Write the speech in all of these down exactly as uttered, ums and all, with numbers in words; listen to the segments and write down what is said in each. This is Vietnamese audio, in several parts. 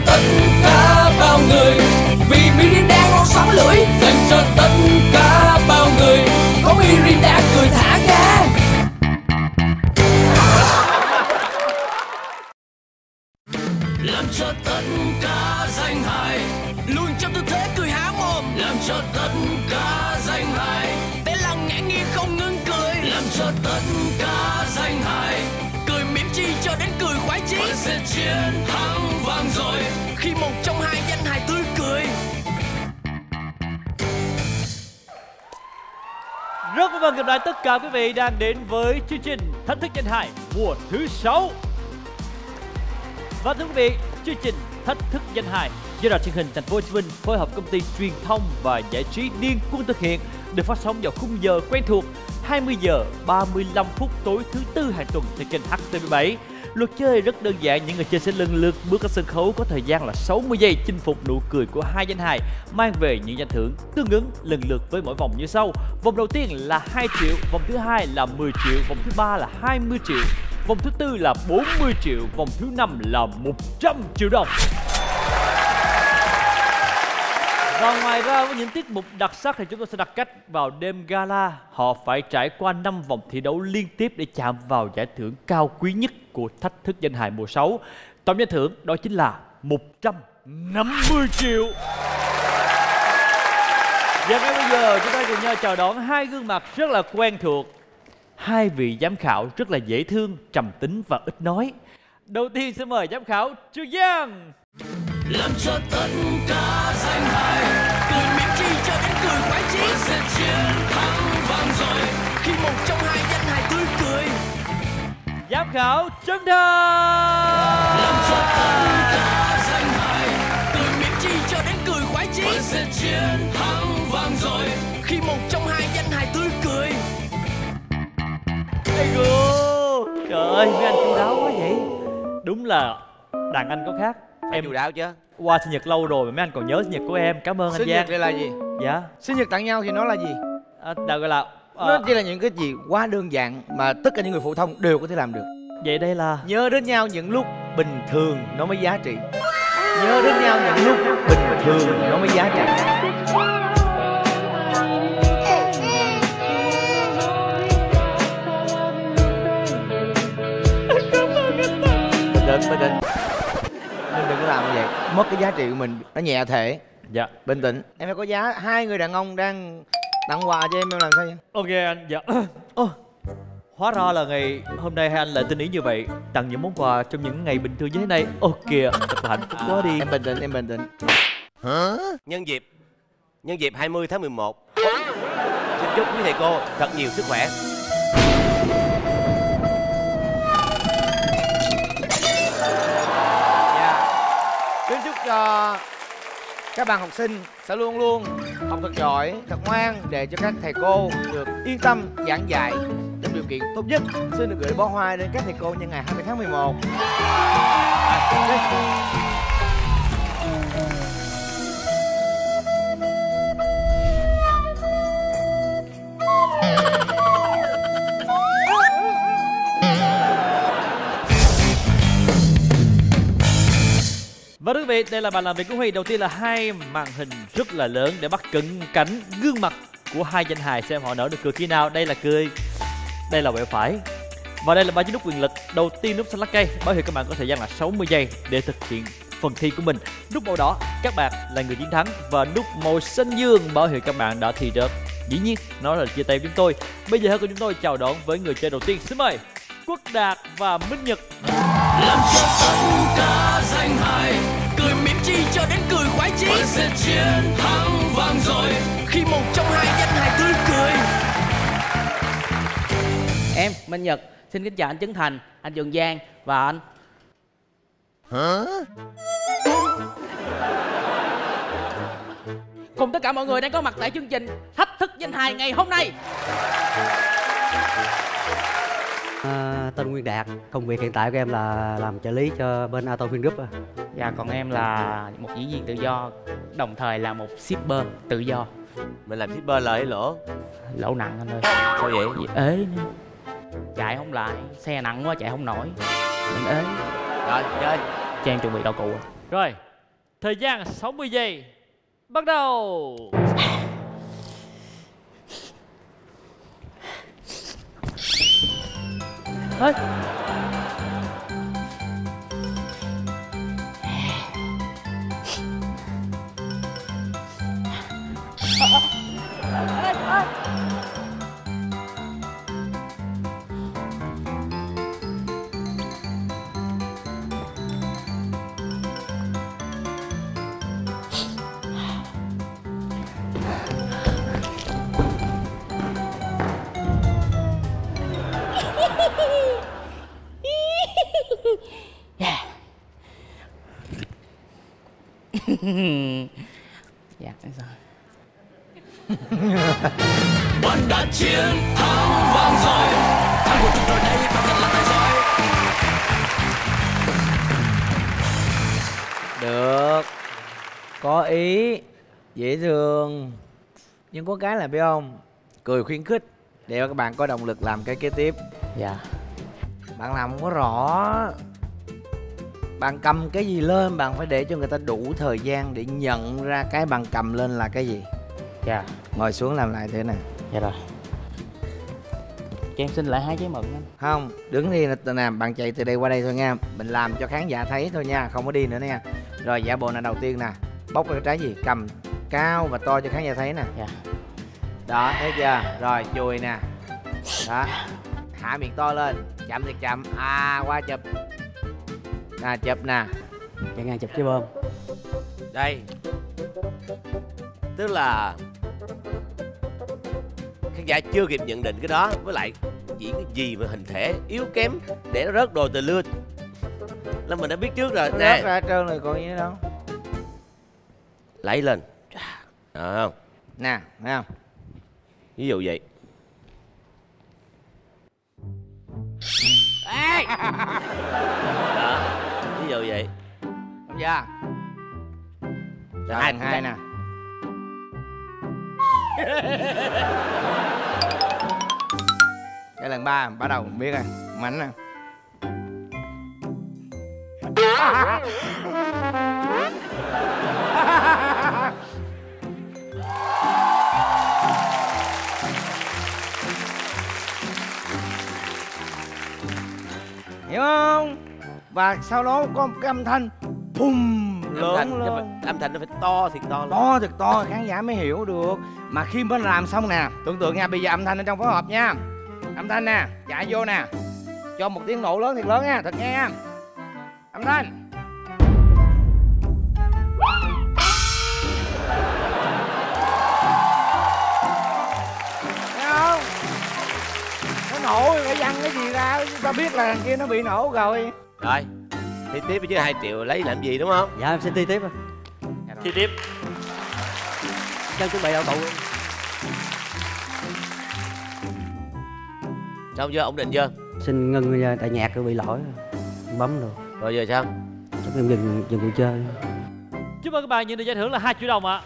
cho tất cả bao người, vì Mirinda ngon sóng lưỡi dành cho tất cả bao người, có Mirinda cười thả ga. Làm cho tất cả danh hài luôn trong tư thế cười há mồm, làm cho tất cả danh hài té lăn ngã nghiêng không ngừng cười, làm cho tất cả danh hài cười mỉm chi cho đến cười khoái chí. Tôi sẽ chiến thắng vang rồi khi một trong hai danh hài tươi cười. Rất vâng cảm ơn tất cả quý vị đang đến với chương trình Thách Thức Danh Hài mùa thứ sáu. Và thưa quý vị, chương trình Thách Thức Danh Hài do Đài Truyền hình Thành phố Hồ Chí Minh phối hợp công ty truyền thông và giải trí Điền Quân thực hiện, được phát sóng vào khung giờ quen thuộc hai mươi giờ ba mươi lăm phút tối thứ tư hàng tuần trên kênh H T V bảy. Luật chơi rất đơn giản, những người chơi sẽ lần lượt bước ra sân khấu có thời gian là sáu mươi giây chinh phục nụ cười của hai danh hài, mang về những danh thưởng tương ứng lần lượt với mỗi vòng như sau. Vòng đầu tiên là hai triệu, vòng thứ hai là mười triệu, vòng thứ ba là hai mươi triệu, vòng thứ tư là bốn mươi triệu, vòng thứ năm là một trăm triệu đồng. Và ngoài ra với những tiết mục đặc sắc thì chúng tôi sẽ đặt cách vào đêm gala. Họ phải trải qua năm vòng thi đấu liên tiếp để chạm vào giải thưởng cao quý nhất của Thách Thức Danh Hài mùa sáu. Tổng giải thưởng đó chính là một trăm năm mươi triệu. Và ngay bây giờ chúng ta cùng nhau chào đón hai gương mặt rất là quen thuộc. Hai vị giám khảo rất là dễ thương, trầm tính và ít nói. Đầu tiên xin mời giám khảo Trường Giang. Làm cho tất cả danh hài cười mỉm chi cho đến cười khoái chí. Tôi sẽ chiến thắng vang rồi khi một trong hai danh hài tươi cười. Giám khảo Trấn Thành. Làm cho tất cả danh hài cười mỉm chi cho đến cười khoái chí. Tôi sẽ chiến thắng vang rồi khi một trong hai danh hài tươi cười. Ê gô, trời ơi, mấy anh chu đáo quá vậy. Đúng là đàn anh có khác. Em chủ đạo chứ. Qua sinh nhật lâu rồi mà mấy anh còn nhớ sinh nhật của em. Cảm ơn sinh anh Giang. Sinh nhật đây là gì? Dạ. Sinh nhật tặng nhau thì nó là gì? À, đã gọi là... À... Nó chỉ là những cái gì quá đơn giản mà tất cả những người phổ thông đều có thể làm được. Vậy đây là... Nhớ đến nhau những lúc bình thường nó mới giá trị. Nhớ đến nhau những lúc bình thường nó mới giá trị. Bình tĩnh, bình tĩnh. Đừng có làm như vậy, mất cái giá trị của mình, nó nhẹ thể. Dạ. Bình tĩnh. Em phải có giá, hai người đàn ông đang tặng quà cho em, em làm sao vậy? Ok anh, dạ. Ô, hóa ra là ngày hôm nay hai anh lại tinh ý như vậy, tặng những món quà trong những ngày bình thường như thế này. Ô kìa, thật là hạnh phúc quá đi. Em bình tĩnh, em bình tĩnh. Hả? Nhân dịp, nhân dịp hai mươi tháng mười một, xin chúc quý thầy cô thật nhiều sức khỏe. Cho các bạn học sinh sẽ luôn luôn học thật giỏi, thật ngoan để cho các thầy cô được yên tâm giảng dạy trong điều kiện tốt nhất. Xin được gửi bó hoa đến các thầy cô nhân ngày hai mươi tháng mười một. Và quý vị, đây là bàn làm việc của Huy. Đầu tiên là hai màn hình rất là lớn để bắt cận cảnh gương mặt của hai danh hài xem họ nở được cười khi nào. Đây là cười, đây là quẹo phải. Và đây là ba chiếc nút quyền lực. Đầu tiên nút xanh lá cây báo hiệu các bạn có thời gian là sáu mươi giây để thực hiện phần thi của mình. Nút màu đỏ các bạn là người chiến thắng, và nút màu xanh dương báo hiệu các bạn đã thi được. Dĩ nhiên nó là chia tay với chúng tôi. Bây giờ hãy cùng chúng tôi chào đón với người chơi đầu tiên. Xin mời Quốc Đạt và Minh Nhật. Làm cho tất cả danh hài cười mỉm chi cho đến cười khoái chí. Tôi sẽ chiến thắng vang rồi khi một trong hai danh hài tươi cười. Em Minh Nhật xin kính chào anh Trấn Thành, anh Trường Giang và anh. Hả? Cùng tất cả mọi người đang có mặt tại chương trình Thách Thức Danh Hài ngày hôm nay. À, tên Nguyên Đạt, công việc hiện tại của em là làm trợ lý cho bên Auto Vin Group. Dạ, còn em là một diễn viên tự do, đồng thời là một shipper tự do. Mình làm shipper lời lỗ? Lỗ nặng anh ơi. Sao vậy? Vì ế nữa. Chạy không lại, xe nặng quá chạy không nổi. Mình ế. Rồi, chơi. Cho em chuẩn bị đạo cụ. Rồi, thời gian sáu mươi giây bắt đầu. Ê. Dạ, thế sao? Bạn đã chiến thắng vang dội. Thắng của chúng tôi đây thật là tài giỏi. Được. Có ý, dễ thương. Nhưng có cái là biết không? Cười khuyến khích để các bạn có động lực làm cái kế tiếp. Dạ. Bạn làm không có rõ. Bạn cầm cái gì lên, bạn phải để cho người ta đủ thời gian để nhận ra cái bạn cầm lên là cái gì. Dạ yeah. Ngồi xuống làm lại thế này. Dạ rồi. Cho em xin lại hai cái mận anh. Không, đứng đi nè, bạn chạy từ đây qua đây thôi nha. Mình làm cho khán giả thấy thôi nha, không có đi nữa nha. Rồi giả bộ là đầu tiên nè. Bóc ra cái trái gì, cầm cao và to cho khán giả thấy nè. Dạ yeah. Đó, thấy chưa? Rồi, chùi nè. Đó. Hạ miệng to lên. Chậm thì chậm. À, qua chụp. À, chụp nè. Chạy ngang chụp cái bơm. Đây. Tức là khán giả chưa kịp nhận định cái đó. Với lại chỉ cái gì mà hình thể yếu kém để nó rớt đồ từ lưa là mình đã biết trước rồi. Nó nè, rớt ra trơn rồi còn gì nữa đâu. Lấy lên. Đó không? Nè, thấy không? Ví dụ vậy. Ê! Đó, ví dụ vậy. Dạ. Rồi, hai hai nè. Cái lần ba bắt đầu biết rồi, mảnh nè. Hiểu không? Và sau đó có một cái âm thanh phùm lớn lên. Âm thanh nó phải to thiệt to. To thiệt to, khán giả mới hiểu được. Mà khi bên làm xong nè, tưởng tượng nha, bây giờ âm thanh ở trong phối hợp nha. Âm thanh nè, chạy vô nè. Cho một tiếng nổ lớn thiệt lớn nha, thật nghe nha. Âm thanh. Thấy không? Nó nổ rồi, phải văng cái gì ra, ta biết là thằng kia nó bị nổ rồi. Rồi, thi tiếp chứ hai triệu lấy làm gì đúng không? Dạ em xin thi tiếp. Thi tiếp. Trang chuẩn bị đậu tụ. Xong chưa? Ổn định chưa? Xin ngưng tại nhạc bị lỗi. Không bấm được. Rồi giờ sao? Chắc em dừng dừng cuộc chơi. Chúc mừng các bạn, nhận được giải thưởng là hai triệu đồng ạ. À.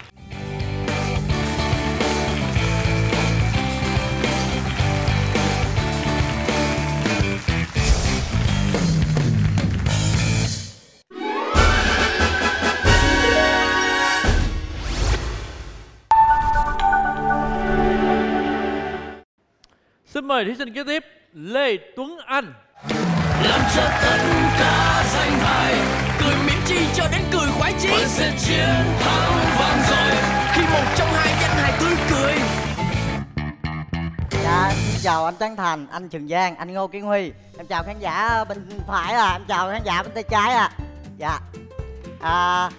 Xin mời thí sinh kế tiếp Lê Tuấn Anh. Làm cho tất cả danh hài, cười miễn chi cho đến cười khoái chí. Vẫn sẽ chiến thắng vang dội khi một trong hai danh hài tươi cười. Dạ, xin chào anh Trấn Thành, anh Trường Giang, anh Ngô Kiến Huy. Em chào khán giả bên phải à, em chào khán giả bên tay trái à. Dạ. À,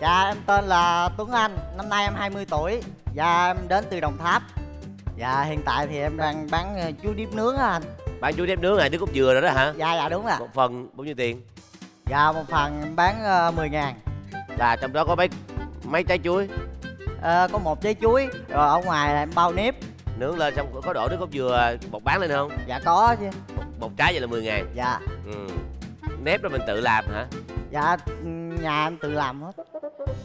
dạ em tên là Tuấn Anh, năm nay em hai mươi tuổi. Dạ em đến từ Đồng Tháp. Dạ hiện tại thì em đang bán chuối điếp nướng á anh. Bán chuối điếp nướng này, nước cốt dừa rồi đó hả? Dạ dạ đúng ạ. Một phần bao nhiêu tiền? Dạ một phần em bán uh, mười ngàn. Là trong đó có mấy mấy trái chuối? Ờ, có một trái chuối. Rồi ở ngoài là em bao nếp. Nướng lên xong có đổ nước cốt dừa bột bán lên không? Dạ có chứ. Một, một trái vậy là mười ngàn? Dạ. Ừ. Nếp đó mình tự làm hả? Dạ nhà em tự làm hết.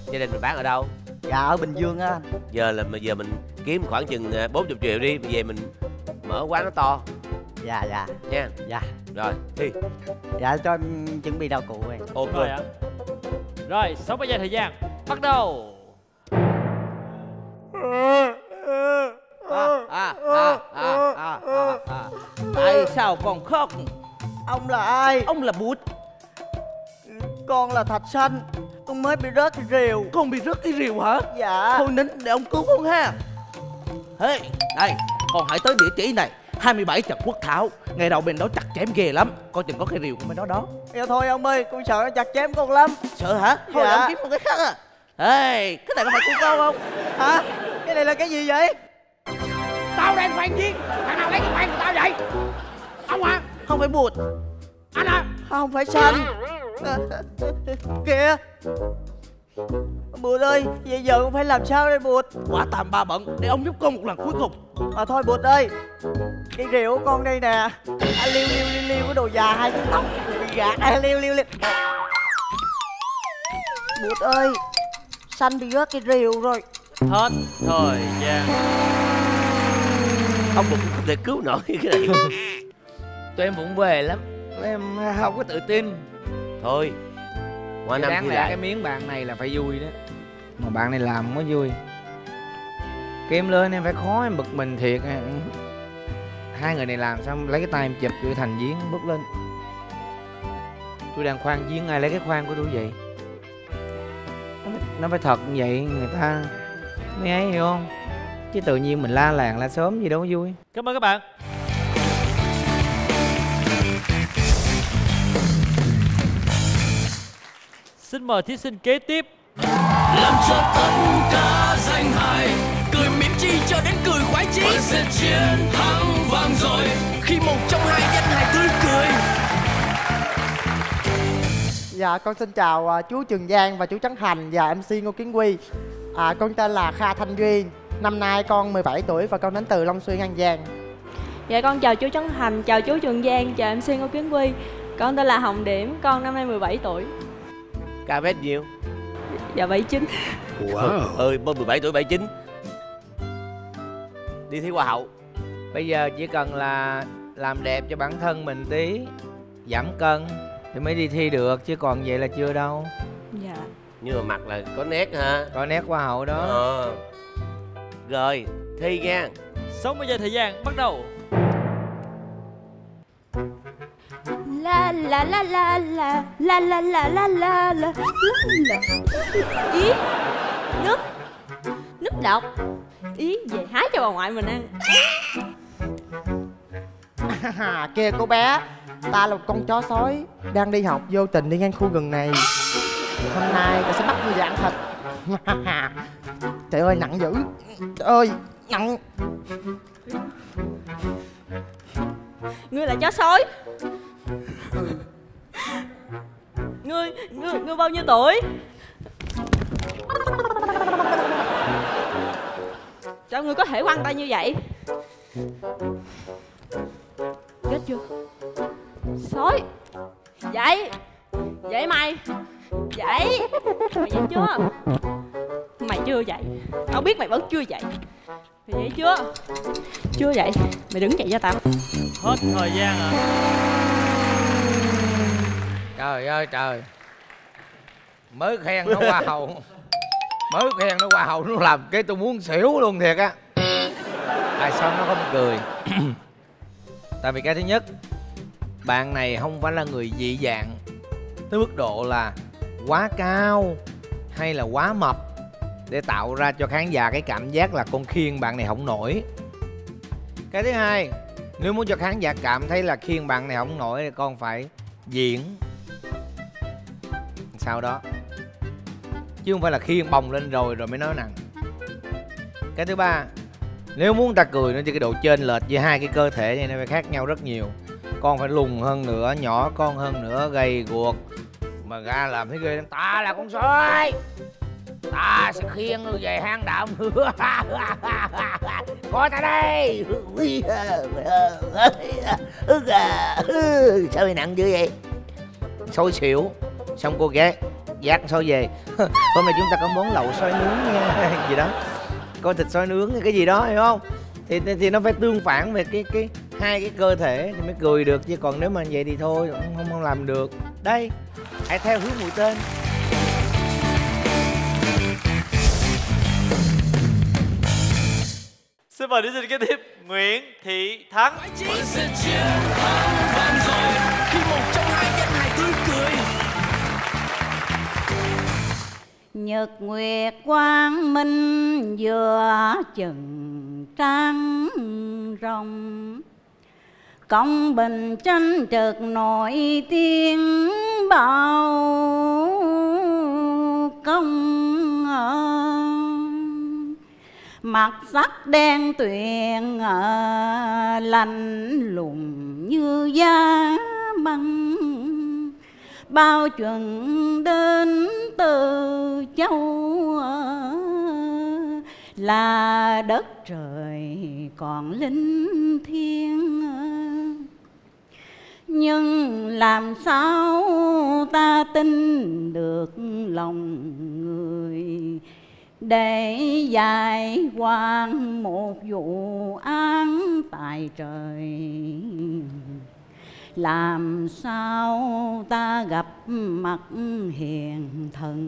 Gia đình mình bán ở đâu? Dạ ở Bình Dương á. Giờ là giờ mình kiếm khoảng chừng bốn mươi triệu đi, về mình mở quán nó to. Dạ dạ nha. Dạ rồi đi. Dạ cho em chuẩn bị đậu cụ rồi. Ok. Rồi, sáu mươi giây thời gian bắt đầu. À, à, à, à, à, à, à. Tại sao con khóc? Ông là ai? Ông là bút. Con là Thạch Xanh. Con mới bị rớt cái rìu. Con bị rớt cái rìu hả? Dạ. Thôi nín để ông cứu con ha. Hey, đây, con hãy tới địa chỉ này, hai mươi bảy Trần Quốc Thảo. Ngày đầu mình đó chặt chém ghê lắm. Coi chừng có cái rìu của bên đó đó. Dạ thôi ông ơi, con sợ nó chặt chém con lắm. Sợ hả? Thôi dạ. Ông kiếm một cái khác à. Hey, cái này có phải của con không? Hả? Cái này là cái gì vậy? Tao đang khoan giếng. Thằng nào lấy cái khoan của tao vậy? Ông hả? Không phải bụt. Anh hả? Không phải Xanh. À, kìa Bụt ơi, vậy giờ con phải làm sao đây Bụt? Quả tàm ba bận, để ông giúp con một lần cuối cùng. À thôi Bụt ơi, cái rượu của con đây nè. À, liêu liêu liêu liêu cái đồ già hai cái tóc bị gạt. À, liêu liêu liêu. Bụt ơi, Xanh bị rớt cái rượu rồi. Hết thời gian. Ông Bụt không thể cứu nổi cái này. Tụi em vụng về lắm, tụi em không có tự tin. Thôi qua năm đáng lẽ lại. Cái miếng bạn này là phải vui đó. Mà bạn này làm không có vui. Kiếm lên em phải khó, em bực mình thiệt. Hai người này làm xong lấy cái tay em chụp vô thành giếng bước lên. Tôi đang khoan giếng, ai lấy cái khoan của tôi vậy? Nó phải thật như vậy người ta mới ấy, hiểu không? Chứ tự nhiên mình la làng la sớm gì đâu có vui. Cảm ơn các bạn. Xin mời thí sinh kế tiếp. Làm cho tất cả danh hài, cười mỉm chi cho đến cười khoái chí. Sẽ chiến thắng vang rồi khi một trong hai danh hài tươi cười. Dạ con xin chào chú Trường Giang và chú Trấn Thành và em xê Ngô Kiến Huy. À, con tên là Kha Thanh Duy. Năm nay con mười bảy tuổi và con đến từ Long Xuyên, An Giang. Dạ con chào chú Trấn Thành, chào chú Trường Giang, chào em xê Ngô Kiến Huy. Con tên là Hồng Điểm, con năm nay mười bảy tuổi. Ca vết nhiều. Dạ bảy chín. Wow. Ơi mới mười bảy tuổi bảy chín. Đi thi hoa hậu. Bây giờ chỉ cần là làm đẹp cho bản thân mình tí, giảm cân thì mới đi thi được, chứ còn vậy là chưa đâu. Dạ. Nhưng mà mặt là có nét ha. Có nét hoa hậu đó. Ờ. Rồi, thi nha. sáu mươi giây thời gian bắt đầu. La la la la la la la la la la la. Ý nước nước độc. Ý về hái cho bà ngoại mình ăn. À, kia cô bé, ta là một con chó sói đang đi học, vô tình đi ngang khu rừng này. Hôm nay ta sẽ bắt người ăn thịt. Trời ơi nặng dữ, trời ơi nặng. Ngươi là chó sói. Ngươi, ngươi, ngươi bao nhiêu tuổi? Sao ngươi có thể quăng tay như vậy? Chết chưa? Sói. Dậy. Dậy mày. Dậy. Mày dậy chưa? Mày chưa dậy. Tao biết mày vẫn chưa dậy. Mày dậy chưa? Chưa dậy. Mày đứng dậy cho tao. Hết thời gian rồi. Trời ơi trời. Mới khen nó hoa hậu. Mới khen nó hoa hậu nó làm cái tôi muốn xỉu luôn thiệt á. Tại sao nó không cười? Tại vì cái thứ nhất, bạn này không phải là người dị dạng tới mức độ là quá cao hay là quá mập để tạo ra cho khán giả cái cảm giác là con khiêng bạn này không nổi. Cái thứ hai, nếu muốn cho khán giả cảm thấy là khiêng bạn này không nổi thì con phải diễn sau đó, chứ không phải là khiêng bồng lên rồi rồi mới nói nặng. Cái thứ ba, nếu muốn ta cười nữa thì cái độ chênh lệch giữa hai cái cơ thể này nó phải khác nhau rất nhiều. Con phải lùn hơn nữa, nhỏ con hơn nữa, gầy guộc mà ra làm thấy ghê. Ta là con sói, ta sẽ khiêng người về hang động. Coi ta đây. Sao bị nặng dữ vậy? Xôi xỉu. Xong cô ghé giác xôi về. Hôm nay chúng ta có món lẩu xôi nướng nha. Gì đó, có thịt xôi nướng cái gì đó, hiểu không? Thì thì nó phải tương phản về cái cái hai cái cơ thể thì mới cười được, chứ còn nếu mà vậy thì thôi không không làm được. Đây, hãy theo hướng mũi tên. Xin mời đến xin kế tiếp Nguyễn Thị Thắng. Nhật nguyệt quang minh vừa chừng trăng rồng, công bình tranh trực nổi tiếng bao công, mặt sắc đen tuyền lạnh lùng như giá băng, bao chuẩn đến từ châu là đất trời còn linh thiêng. Nhưng làm sao ta tin được lòng người để giải quan một vụ án tại trời? Làm sao ta gặp mặt hiền thần?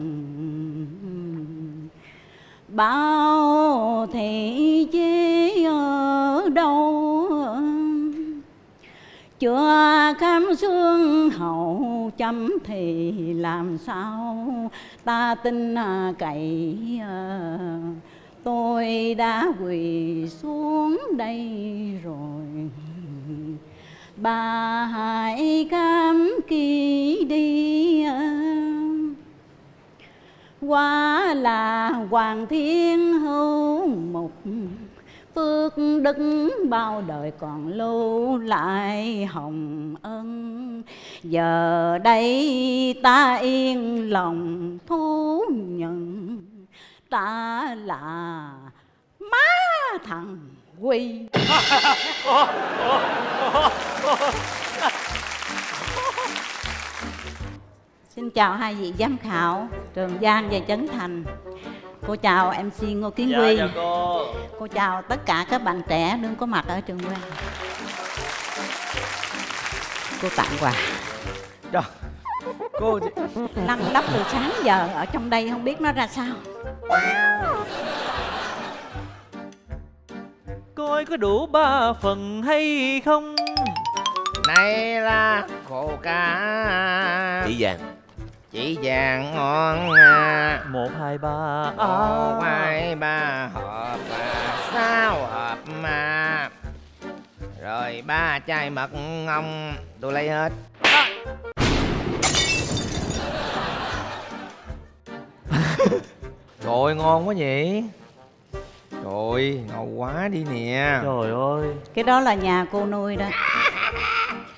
Bao thị chế ở đâu? Chưa khám xương hậu chấm thì làm sao ta tin cậy? Tôi đã quỳ xuống đây rồi, bà hãy cám kỳ đi. Quá là hoàng thiên hữu mục, phước đức bao đời còn lưu lại hồng ân. Giờ đây ta yên lòng thú nhận, ta là má thằng Huy. Xin chào hai vị giám khảo Trường Giang và Trấn Thành. Cô chào em xê Ngô Kiến dạ, Huy. Dạ cô. Cô chào tất cả các bạn trẻ đương có mặt ở trường quê. Cô tặng quà. Đó. Cô lăn lóc từ sáng giờ ở trong đây không biết nó ra sao. Coi có đủ ba phần hay không. Này là khổ cá. Chị vàng. Chị vàng ngon à. Một hai ba. Một hai ba hộp à. Sao hộp mà. Rồi ba chai mật ong tôi lấy hết à. Trời ngon quá nhỉ. Trời, ngầu quá đi nè. Trời ơi. Cái đó là nhà cô nuôi đó.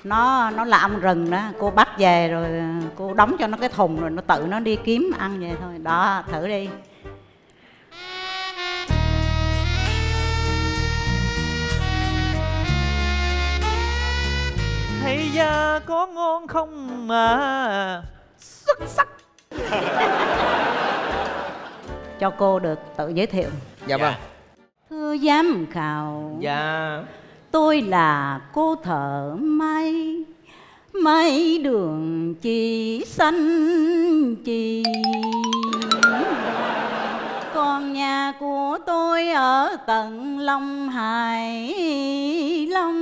Nó nó là ong rừng đó. Cô bắt về rồi cô đóng cho nó cái thùng rồi nó tự nó đi kiếm ăn vậy thôi. Đó, thử đi. Hay da có ngon không mà. Xuất sắc. Cho cô được tự giới thiệu. Dạ vâng. Thưa giám khảo. Dạ. Tôi là cô thợ may, may đường chỉ xanh chỉ. Còn nhà của tôi ở tận Long Hải, Long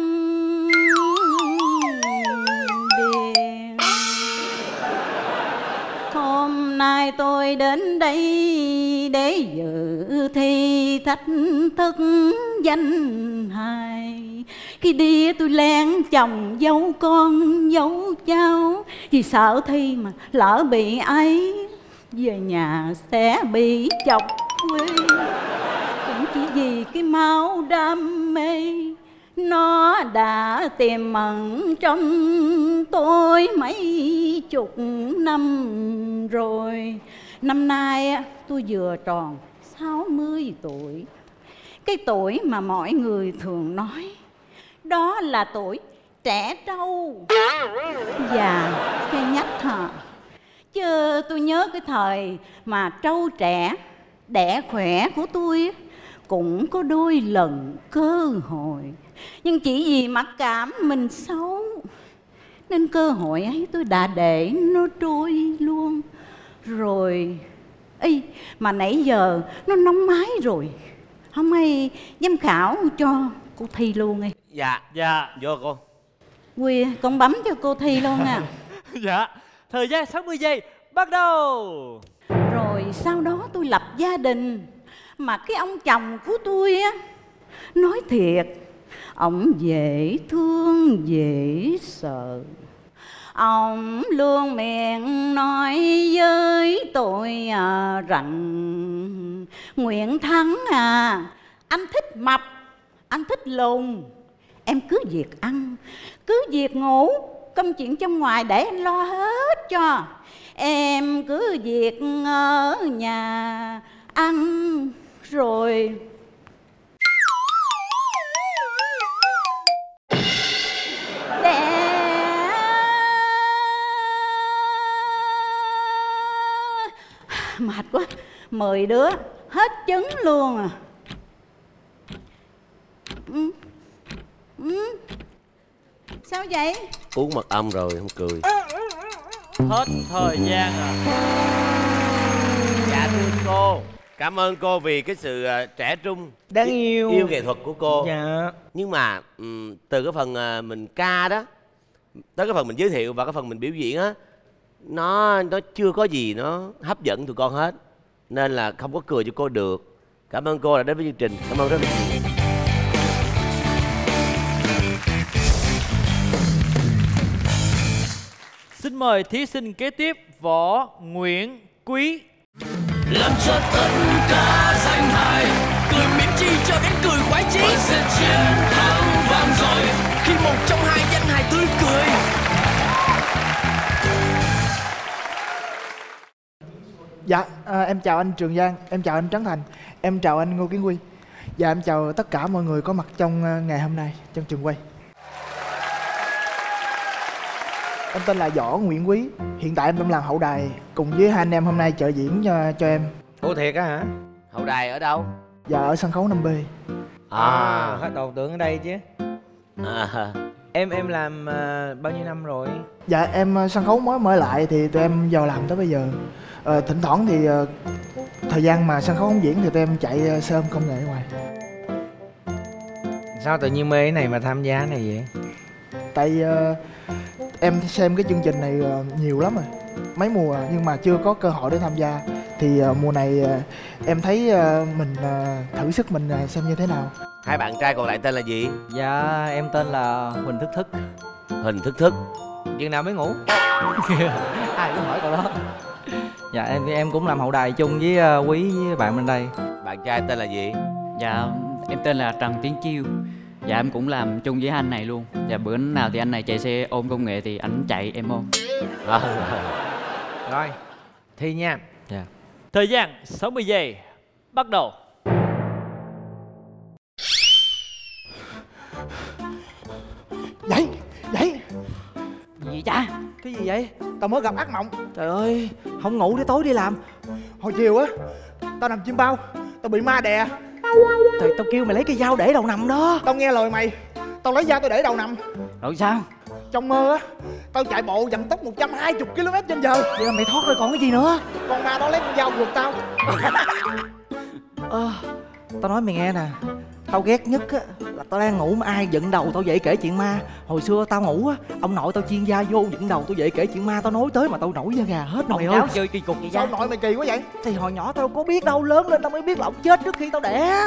Điểm. Hôm nay tôi đến đây để dự thi thách thức danh hài. Khi đi tôi len chồng dấu con dấu cháu, vì sợ thi mà lỡ bị ấy về nhà sẽ bị chọc quê. Cũng chỉ vì cái máu đam mê nó đã tiềm ẩn trong tôi mấy chục năm rồi. Năm nay tôi vừa tròn sáu mươi tuổi. Cái tuổi mà mọi người thường nói đó là tuổi trẻ trâu già cái nhách hả. Chứ tôi nhớ cái thời mà trâu trẻ đẻ khỏe của tôi cũng có đôi lần cơ hội, nhưng chỉ vì mặc cảm mình xấu nên cơ hội ấy tôi đã để nó trôi luôn rồi. Ý, mà nãy giờ nó nóng mái rồi, Không hay giám khảo cho cô thi luôn đi. Dạ. Dạ. Vô cô. Quy, con bấm cho cô thi luôn nè. À. Dạ. Thời gian sáu mươi giây bắt đầu. Rồi sau đó tôi lập gia đình. Mà cái ông chồng của tôi á, nói thiệt, ổng dễ thương dễ sợ. Ông luôn miệng nói với tôi à, rằng Nguyễn Thắng à, anh thích mập, anh thích lùn, em cứ việc ăn, cứ việc ngủ, công chuyện trong ngoài để anh lo hết cho. Em cứ việc ở nhà ăn rồi. Mệt quá, mười đứa hết trứng luôn à. Ừ. Ừ. Sao vậy? Uống mật ong rồi không cười. Hết thời gian rồi. Dạ thưa cô, cảm ơn cô vì cái sự trẻ trung đáng yêu yêu nghệ thuật của cô. Dạ. Nhưng mà từ cái phần mình ca đó tới cái phần mình giới thiệu và cái phần mình biểu diễn á, nó nó chưa có gì nó hấp dẫn tụi con hết, nên là không có cười cho cô được. Cảm ơn cô đã đến với chương trình. Cảm ơn rất nhiều. Xin mời thí sinh kế tiếp Võ Nguyễn Quý. Làm cho tất cả danh hài, cười miễn chi cho đến cười khoái chí, sẽ chiến thắng vang dội khi một trong hai danh hài tươi cười. Dạ, à, em chào anh Trường Giang, em chào anh Trấn Thành, em chào anh Ngô Kiến Huy. Dạ, em chào tất cả mọi người có mặt trong ngày hôm nay trong trường quay. Em tên là Võ Nguyễn Quý, hiện tại em đang làm hậu đài cùng với hai anh em hôm nay trợ diễn cho, cho em. Ủa thiệt á hả? Hậu đài ở đâu? Dạ, ở sân khấu năm B. À, hết đầu tưởng ở đây chứ. À. Em em làm uh, bao nhiêu năm rồi? Dạ, em sân khấu mới mở lại thì tụi em vào làm tới bây giờ. À, thỉnh thoảng thì uh, thời gian mà sân khấu không diễn thì tụi em chạy uh, sơm công nghệ ngoài. Sao tự nhiên mê cái này mà tham gia này vậy? Tại uh, em xem cái chương trình này uh, nhiều lắm rồi, mấy mùa nhưng mà chưa có cơ hội để tham gia. Thì uh, mùa này uh, em thấy uh, mình uh, thử sức mình uh, xem như thế nào. Hai bạn trai còn lại tên là gì? Dạ em tên là Huỳnh Thức Thức. Huỳnh Thức Thức. Chừng nào mới ngủ? Ai cũng hỏi cậu đó. Dạ em em cũng làm hậu đài chung với uh, Quý với bạn bên đây. Bạn trai tên là gì? Dạ em tên là Trần Tiến Chiêu. Dạ em cũng làm chung với anh này luôn. Dạ bữa nào thì anh này chạy xe ôm công nghệ thì anh chạy em ôm. À. Rồi thi nha. Dạ. Thời gian sáu mươi giây bắt đầu. Vậy vậy gì cha? Cái gì vậy? Tao mới gặp ác mộng. Trời ơi, không ngủ để tối đi làm. Hồi chiều á, tao nằm chim bao, tao bị ma đè. Trời, tao kêu mày lấy cái dao để đầu nằm đó. Tao nghe lời mày, tao lấy dao tao để đầu nằm. Rồi sao? Trong mơ á, tao chạy bộ vận tốc một trăm hai mươi ki lô mét trên giờ. Vậy là mày thoát rồi còn cái gì nữa? Con ma đó lấy con dao ruột tao. Ờ, tao nói mày nghe nè, tao ghét nhất á là tao đang ngủ mà ai giận đầu tao dậy kể chuyện ma. Hồi xưa tao ngủ á, ông nội tao chiên da vô giận đầu tao dậy kể chuyện ma, tao nói tới mà tao nổi da gà hết. Mày ơi chơi kỳ cục vậy? Sao nội mày kỳ quá vậy? Thì hồi nhỏ tao có biết đâu, lớn lên tao mới biết là ông chết trước khi tao đẻ.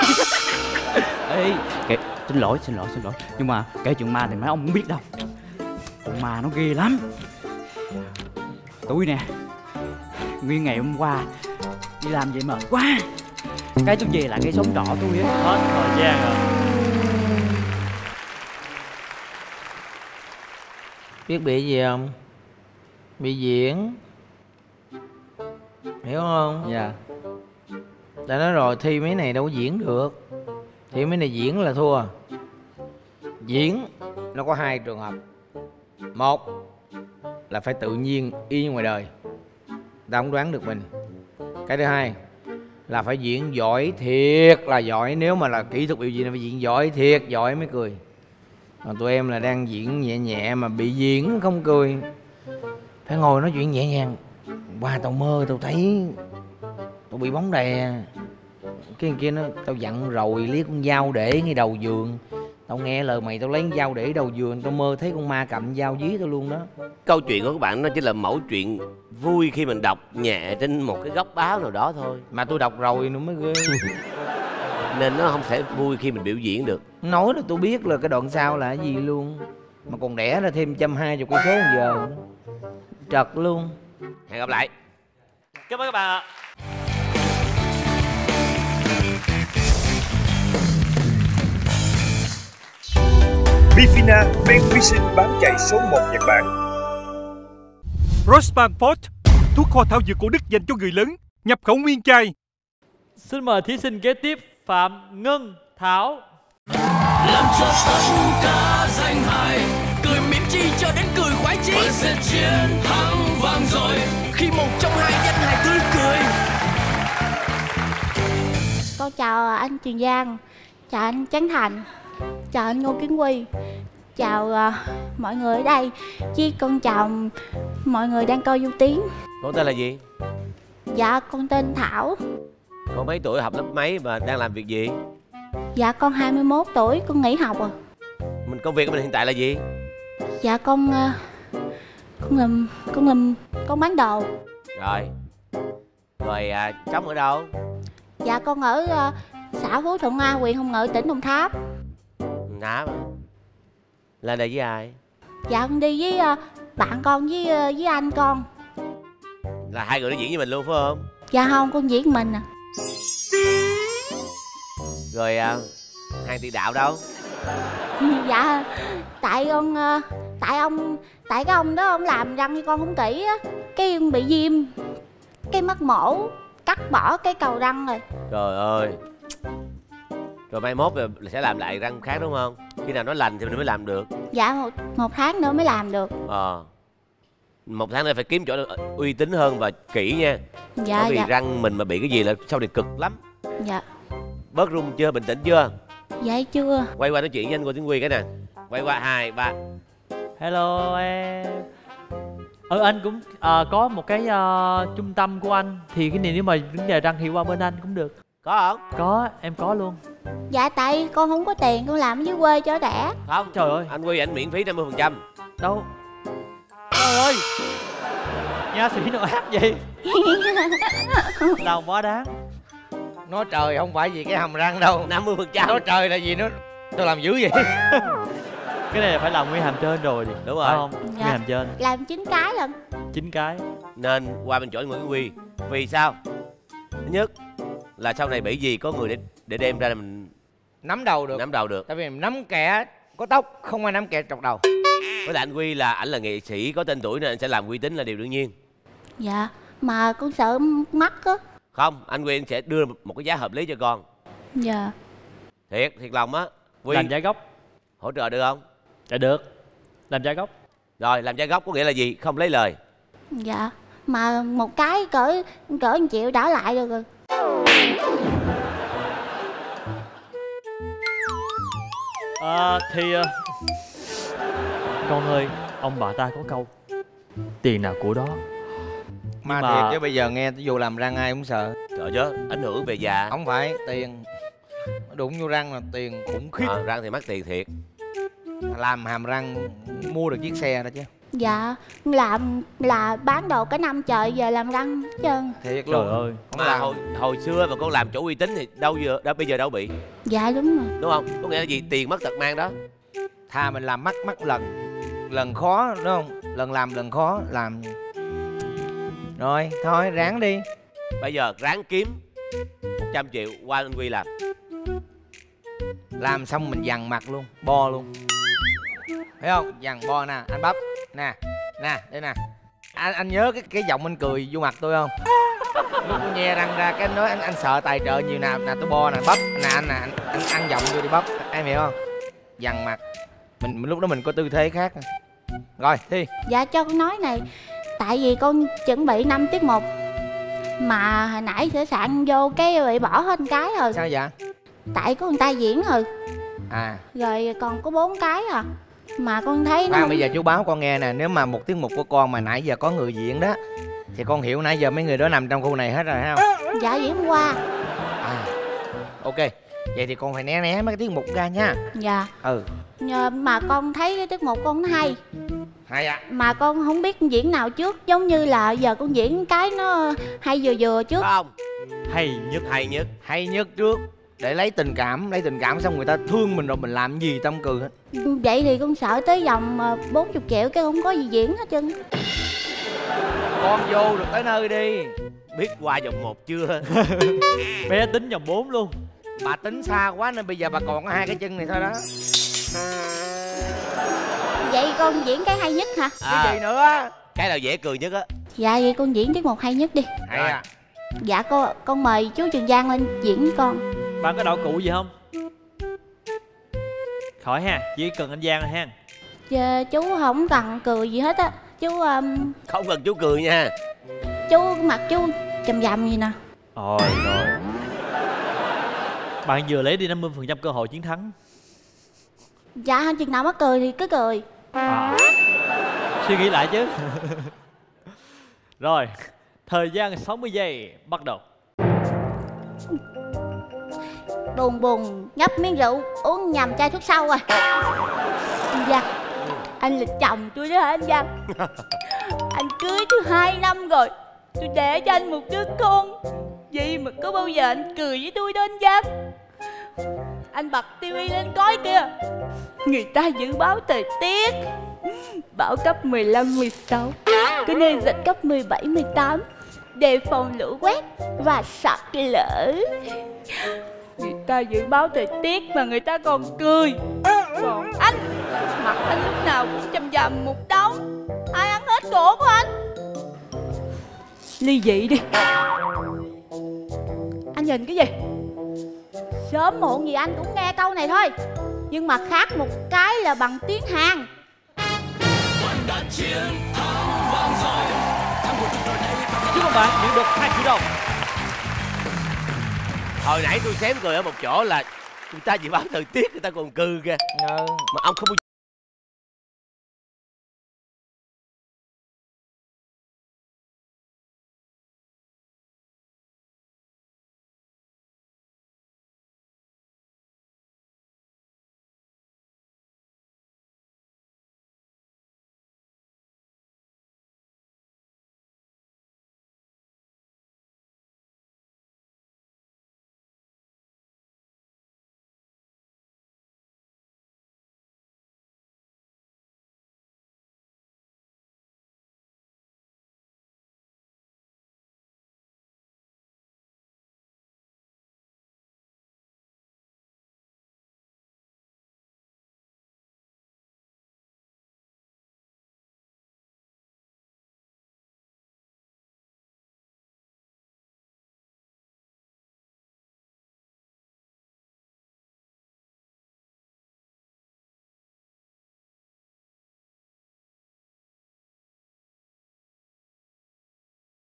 Ê kể... xin lỗi xin lỗi xin lỗi nhưng mà kể chuyện ma thì mấy ông không biết đâu, mà nó ghê lắm. Tôi nè nguyên ngày hôm qua đi làm vậy mệt quá, cái tôi về là cái sống trọ tôi á. Hết thời gian rồi. Biết bị gì không? Bị diễn. Hiểu không? Dạ. Đã nói rồi, thi mấy này đâu có diễn được. Thi mấy này diễn là thua. Diễn nó có hai trường hợp. Một là phải tự nhiên y như ngoài đời, ta không đoán được mình. Cái thứ hai là phải diễn giỏi thiệt là giỏi. Nếu mà là kỹ thuật biểu diễn là phải diễn giỏi thiệt giỏi mới cười. Còn tụi em là đang diễn nhẹ nhẹ mà bị diễn không cười. Phải ngồi nói chuyện nhẹ nhàng. Qua tao mơ tao thấy tao bị bóng đè, Cái kia nó, tao dặn rồi, lấy con dao để ngay đầu giường. Tao nghe lời mày, tao lấy con dao để đầu giường, tao mơ thấy con ma cầm dao dí tao luôn đó. Câu chuyện của các bạn nó chỉ là mẫu chuyện vui khi mình đọc nhẹ trên một cái góc báo nào đó thôi. Mà tôi đọc rồi nó mới ghê. Nên nó không thể vui khi mình biểu diễn được. Nói là tôi biết là cái đoạn sau là cái gì luôn. Mà còn đẻ ra thêm một trăm hai mươi con số giờ. Trật luôn. Hẹn gặp lại. Cảm ơn các bạn ạ. Bifina men vi sinh bán chạy số một Nhật Bản. Rosman Port, thuốc kho thảo dược cổ Đức dành cho người lớn, nhập khẩu nguyên chai. Xin mời thí sinh kế tiếp Phạm Ngân Thảo. Làm cho ca danh hài, cười mỉm chi cho đến cười khoái chí. Sẽ chiến thắng vang rồi khi một trong hai danh hài tươi cười. Con chào anh Trường Giang, chào anh Trấn Thành, chào anh Ngô Kiến Huy, chào uh, mọi người ở đây. Chứ con chào mọi người đang coi Du Tiến. Con tên là gì? Dạ con tên Thảo. Con mấy tuổi, học lớp mấy và đang làm việc gì? Dạ con hai mươi mốt tuổi, con nghỉ học rồi. Mình công việc của mình hiện tại là gì? Dạ con uh, con làm con làm con bán đồ. Rồi. Rồi uh, cháu ở đâu? Dạ con ở uh, xã Phú Thuận A, huyện Hồng Ngự, tỉnh Đồng Tháp. Ngáp lên đây với ai? Dạ con đi với uh, bạn con với uh, với anh con. Là hai người nó diễn với mình luôn phải không? Dạ không, con diễn mình à. Rồi uh, hàng tiền đạo đâu? Dạ tại con uh, tại ông tại cái ông đó ông làm răng cho con không kỹ á, cái ông bị viêm cái mắt mổ, cắt bỏ cái cầu răng rồi. Trời ơi. Rồi mai mốt là sẽ làm lại răng khác đúng không? Khi nào nó lành thì mình mới làm được. Dạ một, một tháng nữa mới làm được. Ờ à, một tháng nữa phải kiếm chỗ uy tín hơn và kỹ nha. Dạ. Bởi vì dạ, răng mình mà bị cái gì là sau này cực lắm. Dạ. Bớt rung chưa? Bình tĩnh chưa? Dạ chưa. Quay qua nói chuyện với anh Ngô Tiến Huy cái nè. Quay qua hai ba. Hello em. Ừ anh cũng à, có một cái uh, trung tâm của anh. Thì cái này nếu mà vấn đề răng thì qua bên anh cũng được. Có không? Có, em có luôn. Dạ tại con không có tiền, con làm dưới quê cho đẻ. Không, trời ơi, anh Huy ảnh miễn phí năm mươi phần trăm. Đâu? Trời ơi, nha sĩ nội áp gì? Lòng quá đáng. Nói trời không phải vì cái hàm răng đâu. Năm mươi phần trăm. Nói trời là gì nó tôi làm dữ vậy. Cái này là phải làm nguyên hàm trên rồi. Đúng rồi. Không, dạ, nguyên hàm trên. Làm chín cái lần. Chín cái. Nên qua bên chỗ Nguyễn Huy. Vì sao? Thứ nhất là sau này bị gì có người để để đem ra là mình nắm đầu được. Nắm đầu được. Tại vì mình nắm kẻ có tóc, không ai nắm kẻ trọc đầu. Với lại anh Huy là ảnh là nghệ sĩ có tên tuổi nên anh sẽ làm uy tín là điều đương nhiên. Dạ, mà con sợ mắc á. Không, anh Huy anh sẽ đưa một cái giá hợp lý cho con. Dạ. Thiệt, thiệt lòng á. Huy làm giá gốc. Hỗ trợ được không? Dạ được. Làm giá gốc. Rồi, làm giá gốc có nghĩa là gì? Không lấy lời. Dạ, mà một cái cỡ cỡ một triệu đã lại được rồi. À, thì uh... con ơi, ông bà ta có câu tiền nào của đó. Mà, mà... thiệt chứ bây giờ nghe dù làm răng ai cũng sợ. Sợ chứ, ảnh hưởng về già. Không phải, tiền đụng vô răng là tiền khủng khiếp. À, răng thì mắc tiền thiệt. Làm hàm răng mua được chiếc xe đó chứ. Dạ, làm là bán đồ cả năm trời về làm răng chân. Thiệt luôn. Trời ơi. Không mà làm. Hồi, hồi xưa mà con làm chỗ uy tín thì đâu giờ đã bây giờ đâu bị. Dạ đúng rồi. Đúng không? Có nghĩa là gì? Tiền mất tật mang đó. Thà mình làm mắc mắc lần. Lần khó đúng không? Lần làm lần khó làm. Rồi, thôi ráng đi. Bây giờ ráng kiếm một trăm triệu qua anh Huy làm. Làm xong mình dằn mặt luôn, bo luôn. Thấy không? Dằn bo nè, anh bắp. Nè, nè, đây nè. Anh anh nhớ cái cái giọng anh cười vô mặt tôi không? Lúc tôi nhe răng ra cái nói anh anh sợ tài trợ nhiều nào. Nè tôi bo nè, bắp. Nè anh nè, anh, anh ăn giọng tôi đi bắp. Em hiểu không? Dằn mặt. Mình lúc đó mình có tư thế khác. Rồi, thi. Dạ cho con nói này. Tại vì con chuẩn bị năm tiết mục mà hồi nãy sửa soạn vô cái bị bỏ hết một cái rồi. Sao vậy? Tại có người ta diễn rồi. À. Rồi còn có bốn cái à. Mà con thấy nó à, bây giờ chú báo con nghe nè. Nếu mà một tiết mục của con mà nãy giờ có người diễn đó thì con hiểu nãy giờ mấy người đó nằm trong khu này hết rồi, thấy không? Dạ diễn hôm qua. À Ok, vậy thì con phải né né mấy cái tiết mục ra nha. Dạ. Ừ. Nhờ mà con thấy cái tiết mục con nó hay. Hay ạ. À. Mà con không biết diễn nào trước, giống như là giờ con diễn cái nó hay vừa vừa trước. Không. Hay nhất, hay nhất, hay nhất trước để lấy tình cảm, lấy tình cảm xong người ta thương mình rồi mình làm gì tâm cười hết. Vậy thì con sợ tới vòng bốn mươi triệu cái không có gì diễn hết trơn. Con vô được tới nơi đi. Biết qua vòng một chưa? Bé tính vòng bốn luôn. Bà tính xa quá nên bây giờ bà còn có hai cái chân này thôi đó. Vậy con diễn cái hay nhất hả? À, cái gì nữa? Cái nào dễ cười nhất á. Dạ vậy con diễn tiết mục hay nhất đi. Hay à. Dạ cô, con mời chú Trường Giang lên diễn với con. Bạn có đạo cụ gì không? Khỏi ha, chỉ cần anh Giang ha. Dạ, chú không cần cười gì hết á. Chú um... không cần chú cười nha. Chú mặt chú chầm dầm gì nè. Ôi rồi. Bạn vừa lấy đi năm mươi phần trăm cơ hội chiến thắng. Dạ, chừng nào mắc cười thì cứ cười à. Suy nghĩ lại chứ. Rồi, thời gian sáu mươi giây, bắt đầu. Buồn buồn, nhấp miếng rượu, uống nhầm chai thuốc sâu à. Anh Giang, anh là chồng tôi đó hả anh Giang? Anh cưới tôi hai năm rồi, tôi để cho anh một đứa con. Vậy mà có bao giờ anh cười với tôi đó anh Giang? Anh bật tivi lên coi kìa, người ta dự báo thời tiết bão cấp mười lăm mười sáu, có nơi giật cấp mười bảy mười tám, đề phòng lũ quét và sạt lở. Người ta dự báo thời tiết mà người ta còn cười. Còn anh, mặt anh lúc nào cũng chầm chầm một đống. Ai ăn hết cổ của anh? Ly dị đi. Anh nhìn cái gì? Sớm muộn gì anh cũng nghe câu này thôi. Nhưng mà khác một cái là bằng tiếng Hàn. Chúc các bạn nhận được hai triệu đồng. Hồi nãy tôi xém cười ở một chỗ là người ta dự báo thời tiết người ta còn cười kìa. Ừ. Mà ông không có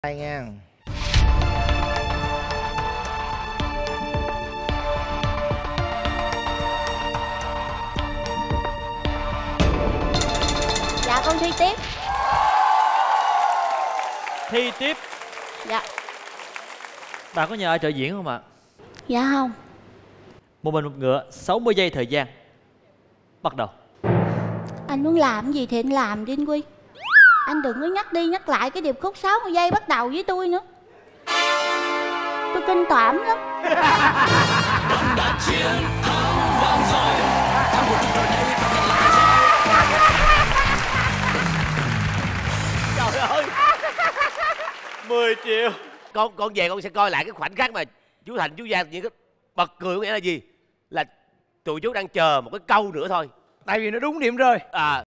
tay nha. Dạ con thi tiếp. Thi tiếp. Dạ. Bạn có nhờ ai trợ diễn không ạ? À? Dạ không. Một mình một ngựa, sáu mươi giây thời gian. Bắt đầu. Anh muốn làm gì thì anh làm đi anh Quy. Anh đừng có nhắc đi nhắc lại cái điệp khúc sáu mươi giây bắt đầu với tôi nữa. Tôi kinh tởm lắm. Trời ơi, mười triệu. Con con về con sẽ coi lại cái khoảnh khắc mà chú Thành chú Giang những cái bật cười, có nghĩa là gì? Là tụi chú đang chờ một cái câu nữa thôi. Tại vì nó đúng điểm rồi. À.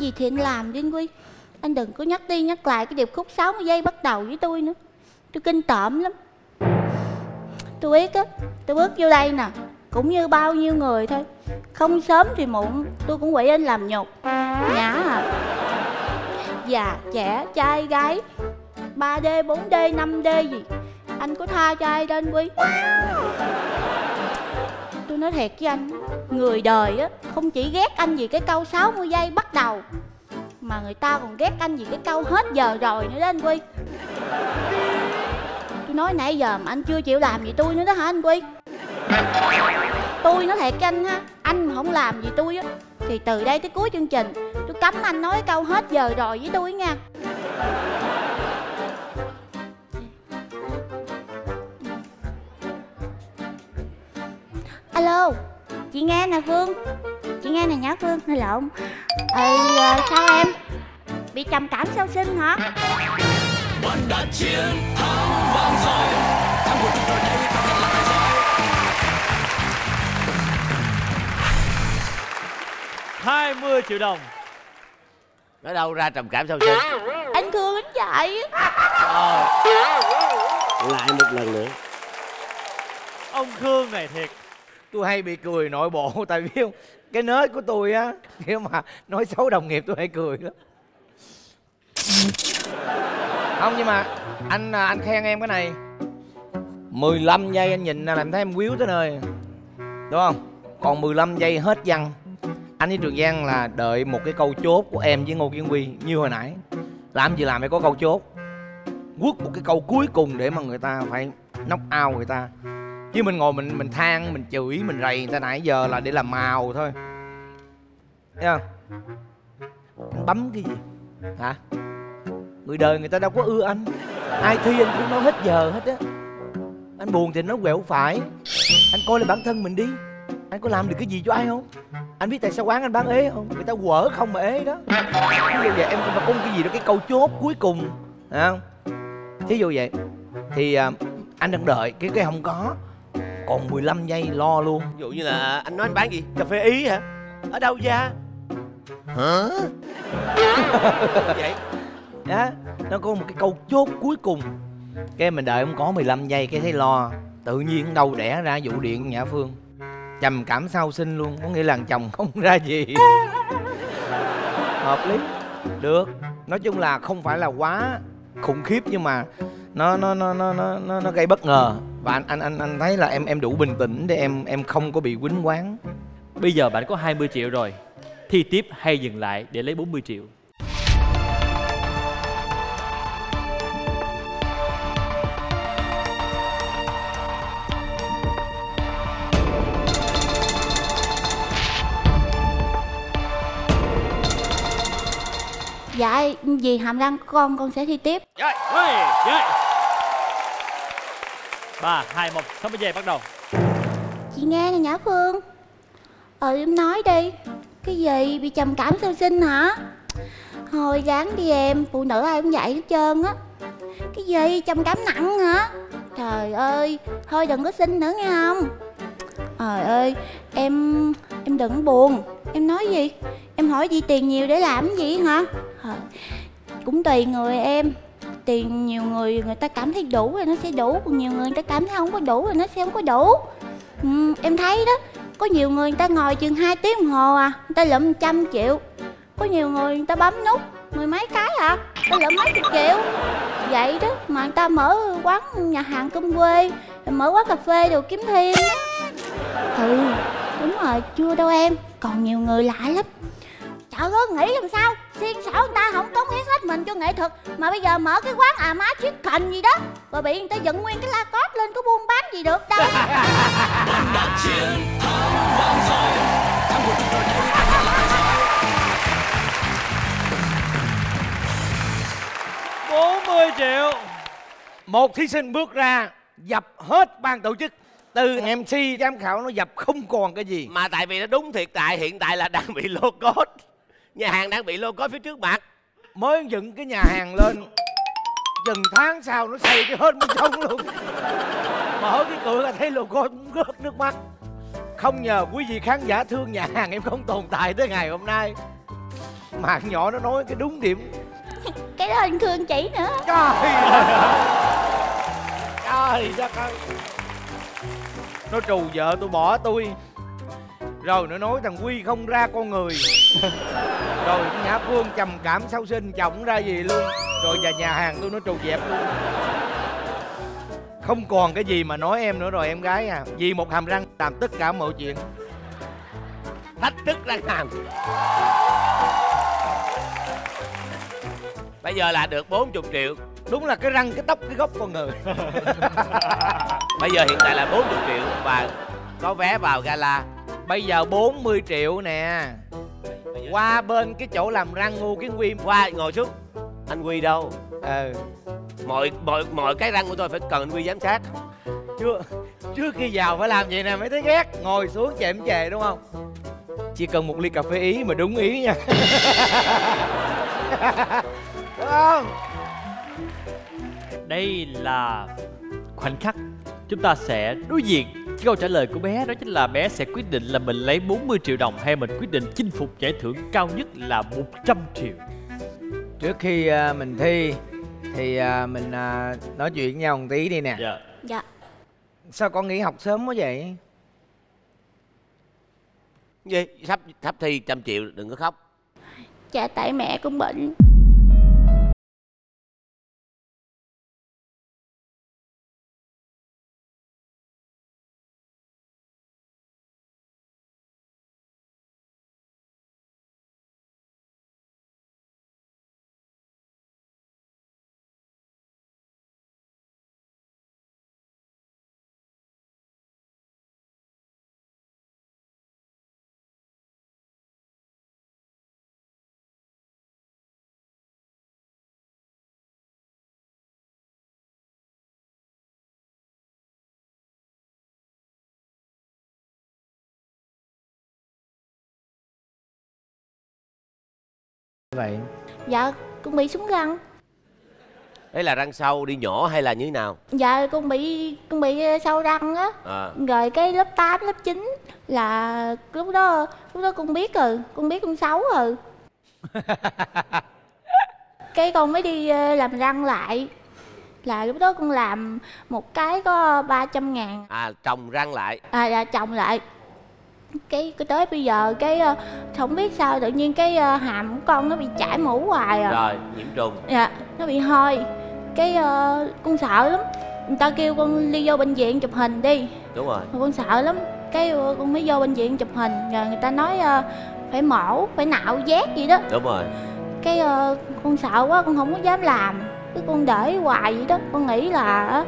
gì thì anh làm đi anh Huy. Anh đừng có nhắc đi nhắc lại cái điệp khúc sáu mươi giây bắt đầu với tôi nữa. Tôi kinh tởm lắm. Tôi biết á, tôi bước vô đây nè, cũng như bao nhiêu người thôi, không sớm thì muộn, tôi cũng quậy anh làm nhục. Nhã à. Già, trẻ, trai, gái, ba D, bốn D, năm D gì, anh có tha cho ai đó anh Huy. Tôi nói thiệt với anh, người đời á, không chỉ ghét anh vì cái câu sáu mươi giây bắt đầu, mà người ta còn ghét anh vì cái câu hết giờ rồi nữa đó anh Huy. Tôi nói nãy giờ mà anh chưa chịu làm gì tôi nữa đó hả anh Huy. Tôi nói thiệt cho anh ha, anh mà không làm gì tôi á thì từ đây tới cuối chương trình tôi cấm anh nói câu hết giờ rồi với tôi nha. Alo, chị nghe nè Phương. Chị nghe nè nhỏ Phương, nói lộn. Ờ, sao em? Bị trầm cảm sau sinh hả? Bạn đã chiến thắng vang rồi. Thắng của chúng tôi đây ta vẫn là rồi. hai mươi triệu đồng. Nói đâu ra trầm cảm sau sinh? Anh Khương anh chạy. Ờ. Lại một lần nữa. Ông Khương này thiệt. Tôi hay bị cười nội bộ, tại vì cái nết của tôi á, khi mà nói xấu đồng nghiệp tôi hay cười đó. Không, nhưng mà anh anh khen em cái này mười lăm giây anh nhìn là em thấy em quýu tới nơi, đúng không? Còn mười lăm giây hết văn. Anh với Trường Giang là đợi một cái câu chốt của em với Ngô Kiến Huy như hồi nãy. Làm gì làm phải có câu chốt, quất một cái câu cuối cùng để mà người ta phải knock out người ta. Chứ mình ngồi mình mình than, mình chửi, mình rầy người ta nãy giờ là để làm màu thôi. Thấy không? Anh bấm cái gì? Hả? Người đời người ta đâu có ưa anh. Ai thi anh cũng nói hết giờ hết á. Anh buồn thì nó quẹo phải. Anh coi lại bản thân mình đi. Anh có làm được cái gì cho ai không? Anh biết tại sao quán anh bán ế không? Người ta quở không mà ế đó. Thí dụ vậy em cũng phải có cái gì đó, cái câu chốt cuối cùng. Thấy không? Thí dụ vậy. Thì à, anh đang đợi cái cái không có. Còn mười lăm giây lo luôn. Ví dụ như là anh nói anh bán gì? Cà phê Ý hả? Ở đâu ra? Hả? Vậy đó, nó có một cái câu chốt cuối cùng. Cái mình đợi không có mười lăm giây cái thấy lo. Tự nhiên đâu đẻ ra vụ điện Nhã Phương. Trầm cảm sau sinh luôn. Có nghĩa là chồng không ra gì. Hợp lý. Được. Nói chung là không phải là quá khủng khiếp, nhưng mà nó nó nó nó nó nó gây bất ngờ. Và anh anh anh anh thấy là em em đủ bình tĩnh để em em không có bị quýnh quáng. Bây giờ bạn có hai mươi triệu rồi. Thi tiếp hay dừng lại để lấy bốn mươi triệu? Dạ, vì hàm răng của con, con sẽ thi tiếp. Dạ, dạ. ba, hai, một, sáu mươi giây bắt đầu. Chị nghe nè Nhã Phương. Ờ, em nói đi. Cái gì? Bị trầm cảm sau sinh hả? Hồi ráng đi em, phụ nữ ai cũng vậy hết trơn á. Cái gì? Trầm cảm nặng hả? Trời ơi, thôi đừng có sinh nữa nghe không? Trời ơi, em... em đừng buồn. Em nói gì? Em hỏi gì tiền nhiều để làm gì hả? À, cũng tùy người em. Tiền nhiều người người ta cảm thấy đủ rồi nó sẽ đủ. Còn nhiều người người ta cảm thấy không có đủ rồi nó sẽ không có đủ. Ừ, em thấy đó. Có nhiều người người ta ngồi chừng hai tiếng đồng hồ à, người ta lượm một trăm triệu. Có nhiều người người ta bấm nút mười mấy cái à, người ta lượm mấy chục triệu. Vậy đó mà người ta mở quán nhà hàng cơm quê, mở quán cà phê đồ kiếm thêm. Ừ, đúng rồi, chưa đâu em. Còn nhiều người lạ lắm. Trời ơi, nghĩ làm sao xiên xảo người ta không cống hiến hết mình cho nghệ thuật, mà bây giờ mở cái quán à má chiếc cần gì đó rồi bị người ta dựng nguyên cái la cóp lên, có buôn bán gì được đâu. bốn mươi triệu. Một thí sinh bước ra dập hết ban tổ chức. Từ em xê giám khảo nó dập không còn cái gì. Mà tại vì nó đúng thiệt tại hiện tại là đang bị lô cốt. Nhà hàng đang bị lô cốt phía trước mặt. Mới dựng cái nhà hàng lên chừng tháng sau nó xây cái hết bên sông luôn. Mở cái cửa là thấy lô cốt rớt nước mắt. Không nhờ quý vị khán giả thương nhà hàng em không tồn tại tới ngày hôm nay. Mà con nhỏ nó nói cái đúng điểm. Cái đó anh thương chỉ nữa. Trời ơi, trời ơi. Nó trù vợ tôi bỏ tôi. Rồi nó nói thằng Huy không ra con người. Rồi Nhã Phương trầm cảm sau sinh chồng ra gì luôn. Rồi và nhà hàng tôi nó trù dẹp luôn. Không còn cái gì mà nói em nữa rồi em gái à. Vì một hàm răng làm tất cả mọi chuyện. Thách thức răng hàm. Bây giờ là được bốn mươi triệu. Đúng là cái răng, cái tóc, cái gốc con người. Bây giờ hiện tại là bốn mươi triệu và có vé vào gala. Bây giờ bốn mươi triệu nè. Qua bên cái chỗ làm răng Ngô Kiến Huy. Qua ngồi xuống. Anh Huy đâu? Ừ. Mọi mọi mọi cái răng của tôi phải cần anh Huy giám sát. Chưa trước khi vào phải làm vậy nè mới thấy ghét. Ngồi xuống chệm chề đúng không? Chỉ cần một ly cà phê Ý mà đúng ý nha. Đúng không? Đây là khoảnh khắc chúng ta sẽ đối diện. Cái câu trả lời của bé đó chính là bé sẽ quyết định là mình lấy bốn mươi triệu đồng hay mình quyết định chinh phục giải thưởng cao nhất là một trăm triệu. Trước khi mình thi thì mình nói chuyện với nhau một tí đi nè. Dạ. Dạ. Sao con nghỉ học sớm quá vậy? Gì? Sắp sắp thi một trăm triệu đừng có khóc. Dạ tại mẹ cũng bệnh. Vậy. Dạ con bị súng răng. Đấy là răng sâu đi nhỏ hay là như thế nào? Dạ con bị con bị sâu răng á. À. Rồi cái lớp tám, lớp chín là lúc đó lúc đó con biết rồi, con biết con xấu rồi. Cái con mới đi làm răng lại. Là lúc đó con làm một cái có ba trăm ngàn. À trồng răng lại. À là trồng lại. Cái, cái tới bây giờ cái không biết sao tự nhiên cái uh, hàm của con nó bị chảy mũ hoài à. Rồi nhiễm trùng. Dạ nó bị hôi. Cái uh, con sợ lắm. Người ta kêu con đi vô bệnh viện chụp hình đi. Đúng rồi. Con sợ lắm. Cái uh, con mới vô bệnh viện chụp hình. Rồi người ta nói uh, phải mổ, phải nạo vét gì đó. Đúng rồi. Cái uh, con sợ quá con không có dám làm. Cái con để hoài vậy đó. Con nghĩ là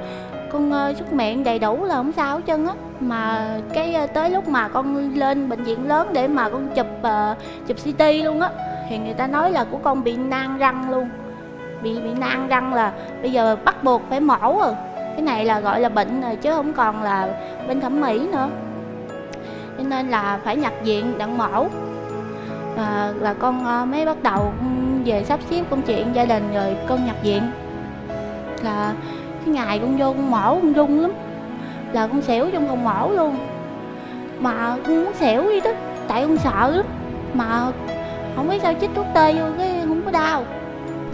con xúc miệng đầy đủ là không sao hết trơn á. Mà cái tới lúc mà con lên bệnh viện lớn để mà con chụp uh, chụp xê tê luôn á thì người ta nói là của con bị nang răng luôn. Bị bị nang răng là bây giờ bắt buộc phải mổ rồi. Cái này là gọi là bệnh rồi chứ không còn là bên thẩm mỹ nữa. Cho nên là phải nhập viện đặng mổ. À, là con uh, mới bắt đầu về sắp xếp công chuyện gia đình rồi con nhập viện. Là cái ngày con vô con mổ con rung lắm. Là con xỉu trong con mổ luôn. Mà con muốn xỉu đi tức. Tại con sợ lắm. Mà không biết sao chích thuốc tê vô cái không có đau.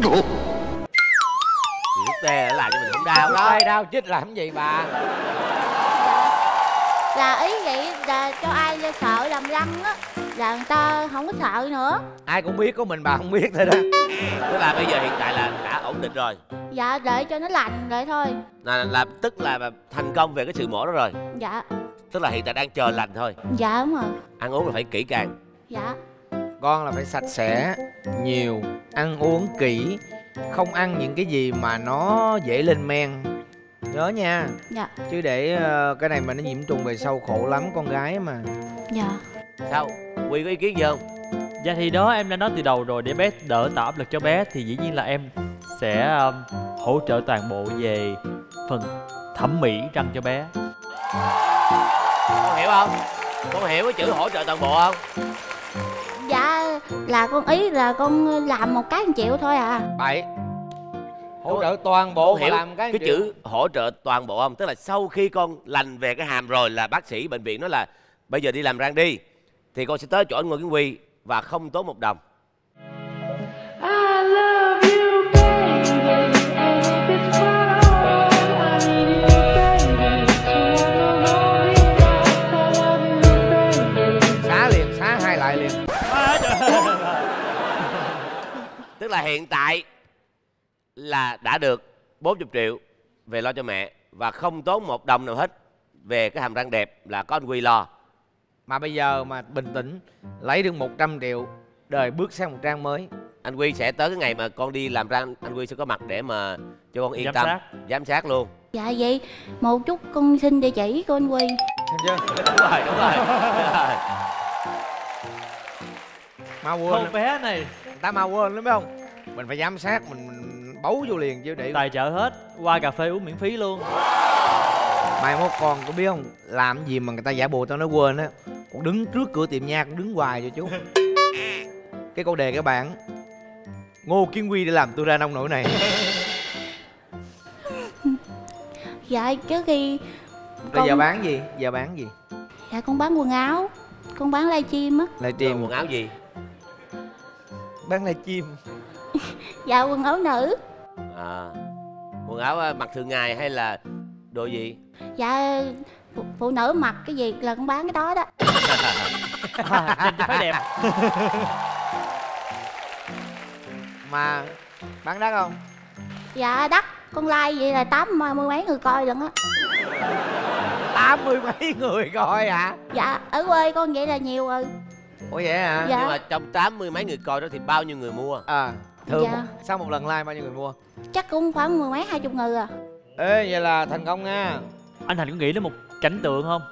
Thuốc tê là làm cho mình không đau đó. Thuốc tê đau chích làm gì bà. Là ý vậy là cho ai sợ làm răng á là người ta không có sợ nữa. Ai cũng biết, có mình bà không biết thôi đó. Tức là bây giờ hiện tại là đã ổn định rồi. Dạ để cho nó lành vậy thôi. Là, là tức là thành công về cái sự mổ đó rồi. Dạ. Tức là hiện tại đang chờ lành thôi. Dạ đúng rồi. Ăn uống là phải kỹ càng. Dạ. Con là phải sạch sẽ, nhiều, ăn uống kỹ. Không ăn những cái gì mà nó dễ lên men. Nhớ nha. Dạ. Chứ để cái này mà nó nhiễm trùng về sau khổ lắm con gái mà. Dạ. Sao? Huy có ý kiến gì không? Dạ thì đó em đã nói từ đầu rồi. Để bé đỡ tạo áp lực cho bé thì dĩ nhiên là em sẽ um, hỗ trợ toàn bộ về phần thẩm mỹ răng cho bé. Con hiểu không? Con hiểu cái chữ hỗ trợ toàn bộ không? Dạ là con ý là con làm một cái một triệu thôi à. Bậy. Hỗ trợ toàn bộ mà làm cái cái chữ hỗ trợ toàn bộ không? Tức là sau khi con lành về cái hàm rồi là bác sĩ bệnh viện nói là bây giờ đi làm răng đi thì con sẽ tới chỗ anh Ngô Kiến Huy và không tốn một đồng. lại liền. À, tức là hiện tại là đã được bốn mươi triệu về lo cho mẹ và không tốn một đồng nào hết. Về cái hàm răng đẹp là có anh Huy lo. Mà bây giờ mà bình tĩnh lấy được một trăm triệu, đời bước sang một trang mới. Anh Huy sẽ tới cái ngày mà con đi làm răng, anh Huy sẽ có mặt để mà cho con yên giám tâm sát. Giám sát luôn. Dạ vậy một chút con xin địa chỉ của anh Huy. Đúng rồi, đúng rồi, đúng rồi. Mà quên con bé này, người ta mà quên lắm, phải không? Mình phải giám sát, mình, mình bấu vô liền chứ để tài trợ hết, qua cà phê uống miễn phí luôn. Mai mốt con có biết không, làm gì mà người ta giả bộ tao nói quên á, còn đứng trước cửa tiệm nha, cũng đứng hoài vậy chú. Cái câu đề các bạn Ngô Kiến Huy để làm tôi ra nông nổi này. Dạ trước khi con... giờ bán gì? Giờ bán gì? Dạ con bán quần áo. Con bán livestream á. Livestream quần áo gì? Bán livestream. Dạ quần áo nữ. À, quần áo mặc thường ngày hay là đồ gì? Dạ phụ, phụ nữ mặc cái gì là con bán cái đó đó. À, phải đẹp. Mà bán đắt không? Dạ đắt. Con like vậy là tám mươi mấy người coi lận á. Tám mươi mấy người coi hả? Dạ ở quê con vậy là nhiều rồi. Ủa vậy hả? Dạ. Nhưng mà trong tám mươi mấy người coi đó thì bao nhiêu người mua? À thường dạ. Sau một lần like bao nhiêu người mua? Chắc cũng khoảng mười mấy hai chục người à. Ê vậy là thành công nha. Anh Thành có nghĩ đến một cảnh tượng không?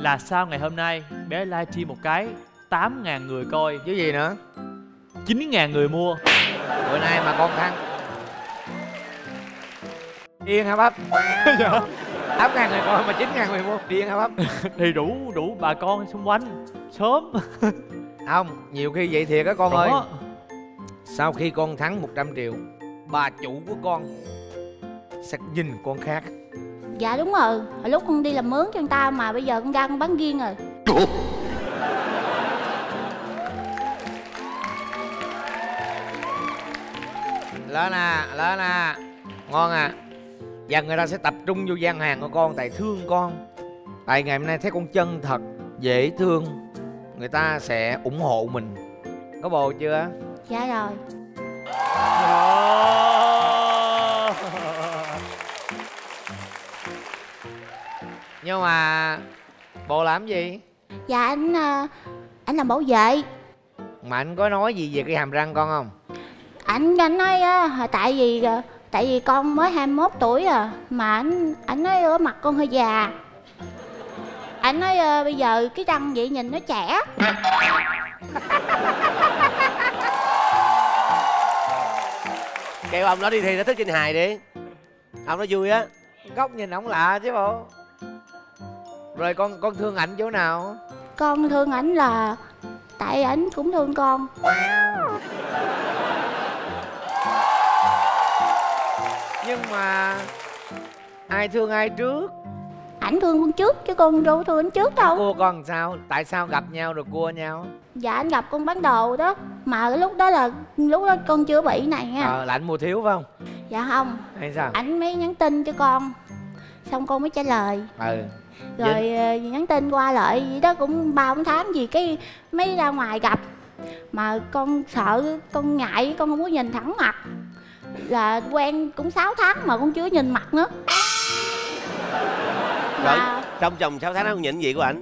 Là sao ngày hôm nay bé live stream một cái tám ngàn người coi chứ gì nữa, chín ngàn người mua. Bữa nay mà con thăng điên hả bắp? Tám ngàn người coi mà chín ngàn người mua, điên hả bắp? Thì đủ đủ bà con xung quanh sớm. Không, nhiều khi vậy thiệt á con. Đúng ơi đó. Sau khi con thắng một trăm triệu, bà chủ của con sẽ nhìn con khác. Dạ đúng rồi, hồi lúc con đi làm mướn cho người ta mà bây giờ con ra con bán riêng rồi. Lên à, lên à, ngon à. Và người ta sẽ tập trung vô gian hàng của con, tại thương con. Tại ngày hôm nay thấy con chân thật, dễ thương, người ta sẽ ủng hộ mình. Có bồ chưa? Dạ rồi. Nhưng mà bồ làm gì? Dạ anh anh làm bảo vệ. Mà anh có nói gì về cái hàm răng con không? Anh anh nói á, tại vì tại vì con mới hai mươi mốt tuổi à, mà anh anh nói ở mặt con hơi già. Anh nói bây giờ cái răng vậy nhìn nó trẻ. Kêu ông nó đi thi Thách Thức Danh Hài đi, ông nó vui á. Góc nhìn ổng lạ chứ bộ. Rồi con con thương ảnh chỗ nào? Con thương ảnh là tại ảnh cũng thương con. Nhưng mà ai thương ai trước? Ảnh thương con trước chứ con đâu thương ảnh trước đâu. Cua con sao? Tại sao gặp nhau rồi cua nhau? Dạ anh gặp con bán đồ đó. Mà cái lúc đó là lúc đó con chưa bị này nha. Ờ là ảnh mua thiếu phải không? Dạ không. Hay sao? Ảnh mới nhắn tin cho con, xong con mới trả lời. Ừ. Rồi dính. Nhắn tin qua lại vậy đó cũng ba bốn tháng gì cái mới ra ngoài gặp. Mà con sợ, con ngại, con không muốn nhìn thẳng mặt. Là quen cũng sáu tháng mà con chưa nhìn mặt nữa. Rồi, mà... trong vòng sáu tháng nó không nhìn gì của ảnh?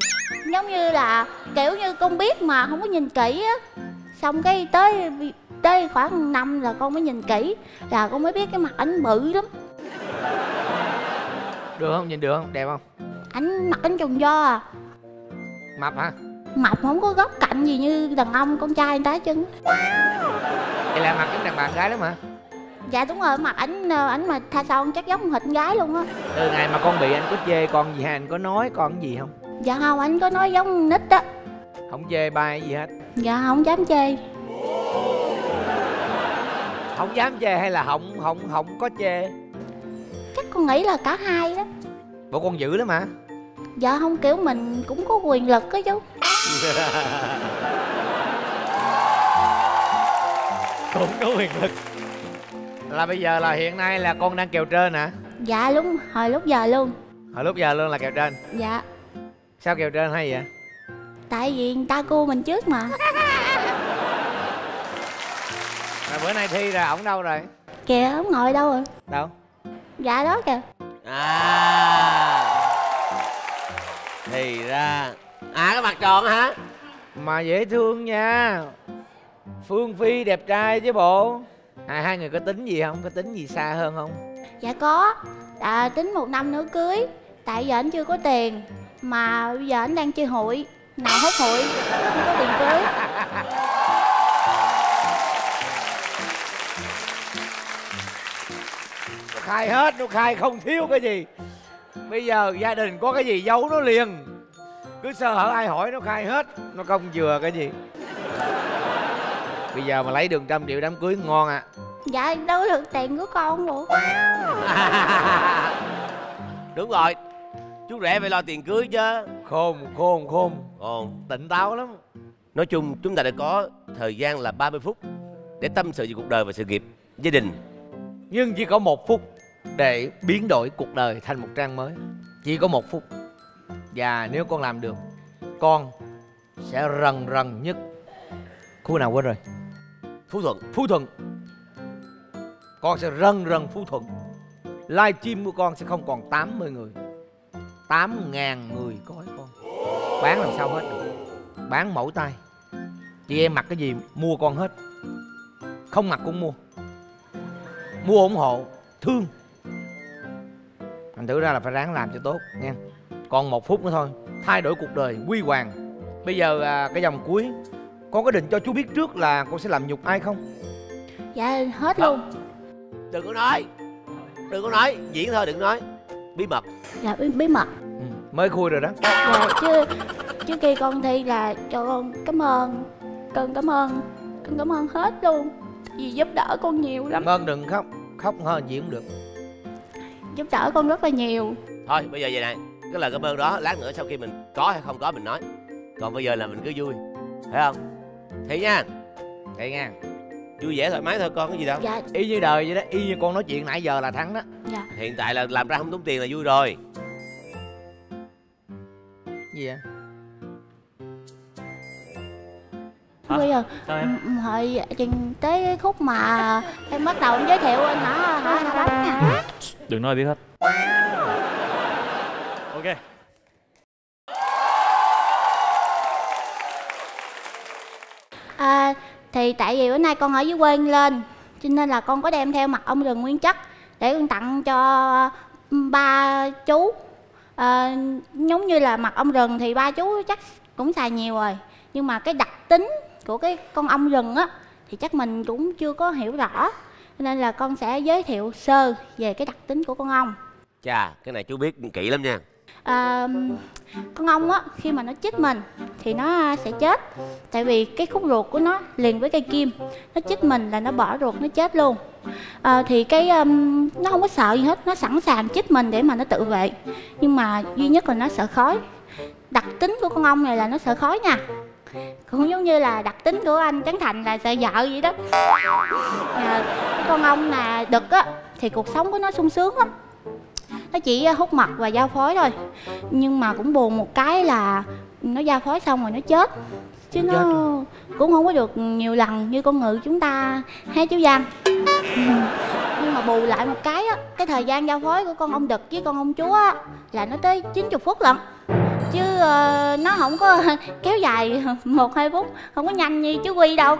Giống như là kiểu như con biết mà không có nhìn kỹ á. Xong cái tới tới khoảng năm là con mới nhìn kỹ. Là con mới biết cái mặt ảnh bự lắm. Được không? Nhìn được không? Đẹp không? Ảnh mặt ảnh tròn do à. Mập hả? Mập không có góc cạnh gì như đàn ông con trai người ta chân. Vậy là mặt giống đàn bạn gái lắm hả? Dạ đúng rồi, mặt ảnh ảnh mà tha son chắc giống thịt gái luôn á. Từ ngày mà con bị anh có chê con gì hay anh có nói con gì không? Dạ không, anh có nói giống nít á. Không chê ba gì hết? Dạ không dám chê. Không dám chê hay là không không không có chê? Chắc con nghĩ là cả hai đó. Bộ con dữ lắm hả? Dạ không, kiểu mình cũng có quyền lực á chú. Cũng có quyền lực. Là bây giờ là hiện nay là con đang kèo trên hả? Dạ đúng, hồi lúc giờ luôn. Hồi lúc giờ luôn là kèo trên? Dạ. Sao kèo trên hay vậy? Tại vì người ta cua mình trước mà. Rồi bữa nay thi ra ổng đâu rồi? Kìa ổng ngồi đâu rồi? Đâu? Dạ đó kìa. À, thì ra à cái mặt tròn hả? Mà dễ thương nha. Phương Phi đẹp trai chứ bộ. À, hai người có tính gì không? Có tính gì xa hơn không? Dạ có. À, tính một năm nữa cưới. Tại giờ anh chưa có tiền. Mà bây giờ anh đang chơi hụi. Nào hết hụi, không có tiền cưới. Khai hết, nó khai không thiếu cái gì. Bây giờ gia đình có cái gì giấu nó liền. Cứ sơ hở ai hỏi nó khai hết. Nó không chừa cái gì. Bây giờ mà lấy đường trăm triệu đám cưới ngon à. Dạ đâu được tiền của con rồi. Đúng rồi, chú rể phải lo tiền cưới chứ. Khôn, khôn, khôn. Còn tỉnh táo lắm. Nói chung chúng ta đã có thời gian là ba mươi phút để tâm sự về cuộc đời và sự nghiệp, gia đình. Nhưng chỉ có một phút để biến đổi cuộc đời thành một trang mới. Chỉ có một phút. Và nếu con làm được, con sẽ rần rần nhất. Khu nào quên rồi? Phú Thuận. Phú Thuận. Con sẽ rần rần Phú Thuận. Live stream của con sẽ không còn tám mươi người, tám ngàn người coi con. Bán làm sao hết được. Bán mẫu tay. Chị em mặc cái gì mua con hết. Không mặc cũng mua. Mua ủng hộ, thương. Thành thử ra là phải ráng làm cho tốt nha. Còn một phút nữa thôi. Thay đổi cuộc đời, huy hoàng. Bây giờ cái dòng cuối, con có định cho chú biết trước là con sẽ làm nhục ai không? Dạ hết luôn. À, đừng có nói. Đừng có nói, diễn thôi đừng nói. Bí mật. Dạ bí, bí mật. Ừ, mới khui rồi đó. Dạ chứ trước khi con thi là cho con cảm ơn. Con cảm ơn. Con cảm ơn hết luôn. Vì giúp đỡ con nhiều lắm. Cảm ơn đừng khóc. Khóc hơn gì cũng được. Giúp đỡ con rất là nhiều. Thôi bây giờ vậy này, cái lời cảm ơn đó lát nữa sau khi mình có hay không có mình nói. Còn bây giờ là mình cứ vui. Thấy không? Thì nha. Thì nha. Vui vẻ thoải mái thôi con, có gì đâu. Dạ. Y như đời vậy đó, y như con nói chuyện nãy giờ là thắng đó. Dạ. Hiện tại là làm ra không tốn tiền là vui rồi. Gì vậy? Bây giờ hồi chừng tới cái khúc mà em bắt đầu em giới thiệu anh hả hả nha. Đừng nói biết hết. Ok. À, thì tại vì bữa nay con ở dưới quê lên cho nên là con có đem theo mặt ong rừng nguyên chất để con tặng cho ba chú. À, giống như là mặt ong rừng thì ba chú chắc cũng xài nhiều rồi, nhưng mà cái đặc tính của cái con ong rừng á thì chắc mình cũng chưa có hiểu rõ, nên là con sẽ giới thiệu sơ về cái đặc tính của con ong. Chà, cái này chú biết kỹ lắm nha. À, con ong á khi mà nó chích mình thì nó sẽ chết, tại vì cái khúc ruột của nó liền với cây kim, nó chích mình là nó bỏ ruột nó chết luôn. À, thì cái um, nó không có sợ gì hết, nó sẵn sàng chích mình để mà nó tự vệ, nhưng mà duy nhất là nó sợ khói. Đặc tính của con ong này là nó sợ khói nha. Cũng giống như là đặc tính của anh Trấn Thành là sợ vợ vậy đó. À, con ong là đực á thì cuộc sống của nó sung sướng lắm, nó chỉ hút mật và giao phối thôi, nhưng mà cũng buồn một cái là nó giao phối xong rồi nó chết chứ nó chết. Cũng không có được nhiều lần như con ngự chúng ta hay chú Giang. Ừ. Nhưng mà bù lại một cái á, cái thời gian giao phối của con ong đực với con ong chúa á là nó tới chín mươi phút lận, chứ uh, nó không có kéo dài một hai phút, không có nhanh như chú Huy đâu.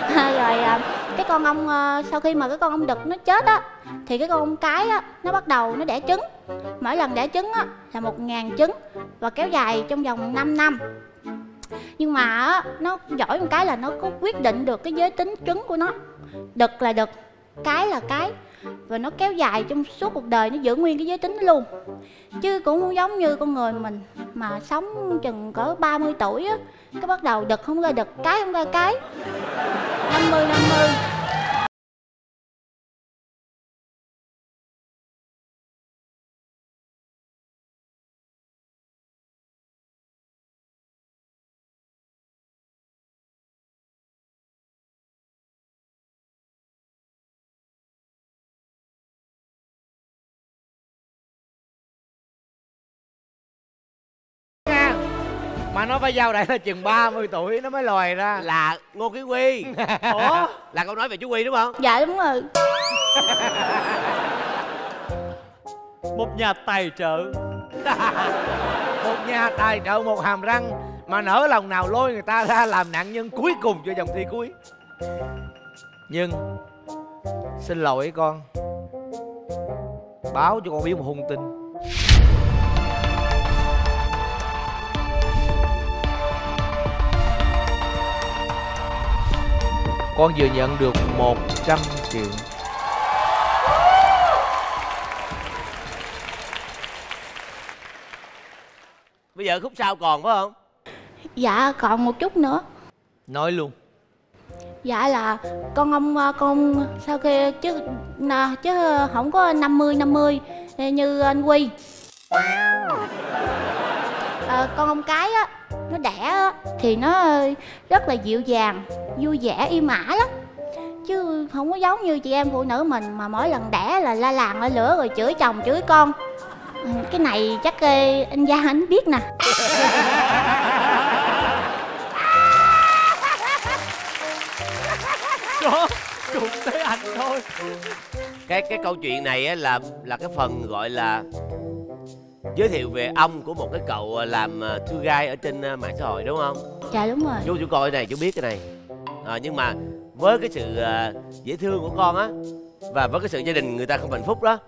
À, rồi cái con ong uh, sau khi mà cái con ong đực nó chết á thì cái con ong cái á nó bắt đầu nó đẻ trứng. Mỗi lần đẻ trứng á là một ngàn trứng và kéo dài trong vòng năm năm. Nhưng mà uh, nó giỏi một cái là nó có quyết định được cái giới tính trứng của nó. Đực là đực, cái là cái, và nó kéo dài trong suốt cuộc đời, nó giữ nguyên cái giới tính đó luôn. Chứ cũng không giống như con người mình mà sống chừng cỡ ba mươi tuổi á, cái bắt đầu đực không ra đực, cái không ra cái. Năm mươi năm mươi. Mà nó phải giao đại là chừng ba mươi tuổi nó mới lòi ra là Ngô Kiến Huy. Ủa? Là câu nói về chú Huy đúng không? Dạ đúng rồi. Một nhà tài trợ. Một nhà tài trợ một hàm răng mà nỡ lòng nào lôi người ta ra làm nạn nhân cuối cùng cho vòng thi cuối. Nhưng xin lỗi con, báo cho con biết một hung tin. Con vừa nhận được một trăm triệu. Bây giờ khúc sau còn phải không? Dạ còn một chút nữa. Nói luôn. Dạ là con ông con sau khi chứ nà, chứ không có năm mươi năm mươi như anh Huy. À, con ông cái á, nó đẻ á, thì nó rất là dịu dàng, vui vẻ, im ả lắm. Chứ không có giống như chị em phụ nữ mình mà mỗi lần đẻ là la làng la lửa rồi chửi chồng chửi con. Cái này chắc anh Gia anh biết nè. Đó, cùng tới anh thôi. Cái cái câu chuyện này á là là cái phần gọi là giới thiệu về ông của một cái cậu làm tour guide ở trên mạng xã hội đúng không? Dạ đúng rồi. Chú chú coi cái này, chú biết cái này. À, nhưng mà với cái sự dễ thương của con á và với cái sự gia đình người ta không hạnh phúc đó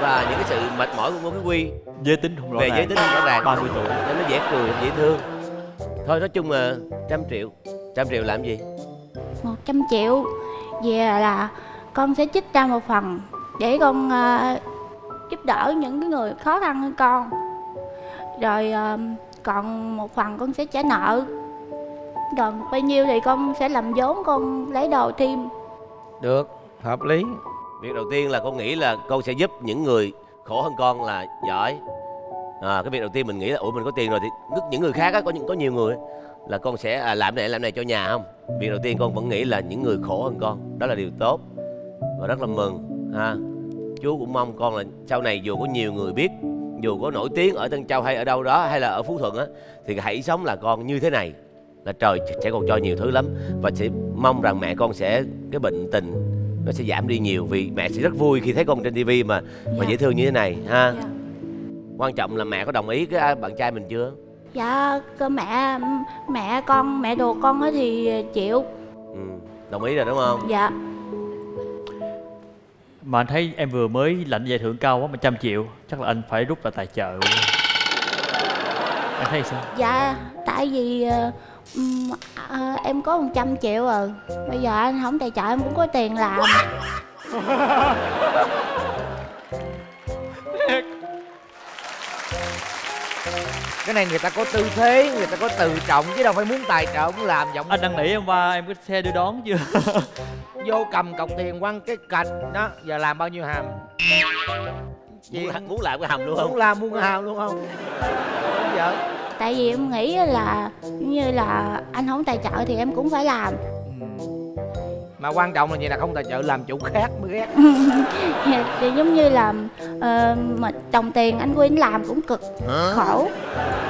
và những cái sự mệt mỏi của Ngô Kiến Huy giới tính không rõ ràng, về giới tính không rõ ràng, ba mươi tuổi nên nó dễ cười dễ thương. Thôi nói chung là trăm triệu, trăm triệu làm gì? một trăm triệu về là con sẽ trích ra một phần để con uh, giúp đỡ những cái người khó khăn hơn con. Rồi uh, còn một phần con sẽ trả nợ. Còn bao nhiêu thì con sẽ làm vốn con lấy đồ thêm. Được, hợp lý. Việc đầu tiên là con nghĩ là con sẽ giúp những người khổ hơn con là giỏi. À, cái việc đầu tiên mình nghĩ là ủa mình có tiền rồi thì những người khác á, có những có nhiều người là con sẽ à, làm này làm này cho nhà không. Việc đầu tiên con vẫn nghĩ là những người khổ hơn con, đó là điều tốt và rất là mừng ha. Chú cũng mong con là sau này dù có nhiều người biết, dù có nổi tiếng ở Tân Châu hay ở đâu đó hay là ở Phú Thuận á, thì hãy sống là con như thế này là trời sẽ còn cho nhiều thứ lắm. Và sẽ mong rằng mẹ con sẽ cái bệnh tình nó sẽ giảm đi nhiều, vì mẹ sẽ rất vui khi thấy con trên tivi mà mà yeah. dễ thương như thế này ha. Yeah. Quan trọng là mẹ có đồng ý cái bạn trai mình chưa? Dạ cơ mẹ mẹ con mẹ đồ con á thì chịu. Ừ, đồng ý rồi đúng không? Dạ. Mà anh thấy em vừa mới lãnh giải thưởng cao quá một trăm triệu, chắc là anh phải rút vào tài trợ. Anh thấy sao? Dạ tại vì uh, uh, em có một trăm triệu rồi, bây giờ anh không tài trợ em cũng có tiền làm. Cái này người ta có tư thế, người ta có tự trọng chứ đâu phải muốn tài trợ cũng làm giọng. Anh đang nghĩ hôm qua em có xe đưa đón chưa? Vô cầm cọc tiền quăng cái cạch đó, giờ làm bao nhiêu hàm? Chị muốn, muốn làm cái hàm luôn không? Muốn làm muốn hàm luôn không? Vợ. Tại vì em nghĩ là như là anh không tài trợ thì em cũng phải làm. Ừ. Mà quan trọng là vậy là không tài trợ làm chủ khác mới ghét. Thì giống như là uh, mà đồng tiền anh Huy làm cũng cực Hả? khổ,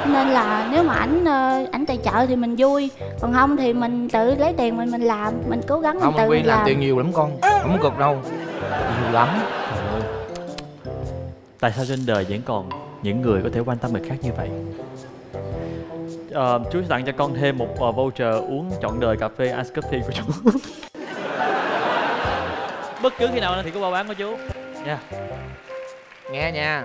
nên là nếu mà ảnh uh, ảnh tài trợ thì mình vui, còn không thì mình tự lấy tiền mình mình làm, mình cố gắng không, mình tự Huy làm. Làm tiền nhiều lắm con, không cực đâu, nhiều lắm. Trời ơi. Tại sao trên đời vẫn còn những người có thể quan tâm người khác như vậy? Uh, chú sẽ tặng cho con thêm một uh, voucher uống trọn đời cà phê Ask Coffee của chú. Bất cứ khi nào thì có bao bán của chú nha. Nghe nha,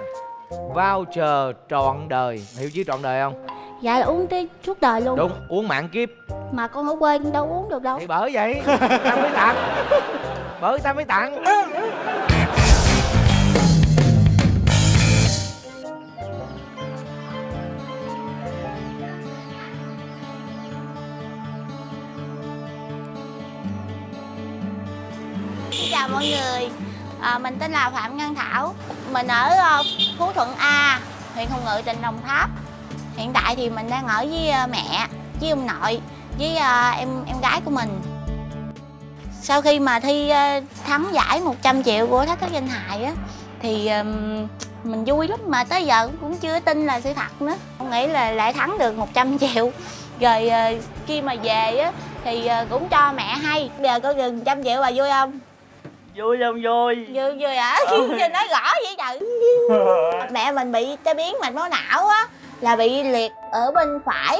voucher trọn đời, hiểu chứ trọn đời không? Dạ là uống tới suốt đời luôn. Đúng, uống mạng kiếp. Mà con ở quê đâu uống được đâu. Thì bởi vậy, ta mới tặng. Bởi ta mới tặng. Chào mọi người, à, mình tên là Phạm Ngân Thảo. Mình ở uh, Phú Thuận A, huyện Hồng Ngự, tỉnh Đồng Tháp. Hiện tại thì mình đang ở với uh, mẹ, với ông nội, với uh, em em gái của mình. Sau khi mà thi uh, thắng giải một trăm triệu của Thách Thức Danh Hài á, thì um, Mình vui lắm mà tới giờ cũng chưa tin là sự thật nữa. Không nghĩ là lại thắng được một trăm triệu. Rồi khi mà về á thì cũng cho mẹ hay. Bây giờ con được một trăm triệu bà vui không? Vui không vui? Vui vui hả? À? Chưa nói rõ vậy trời. Mẹ mình bị cái biến mạch máu não á, là bị liệt ở bên phải.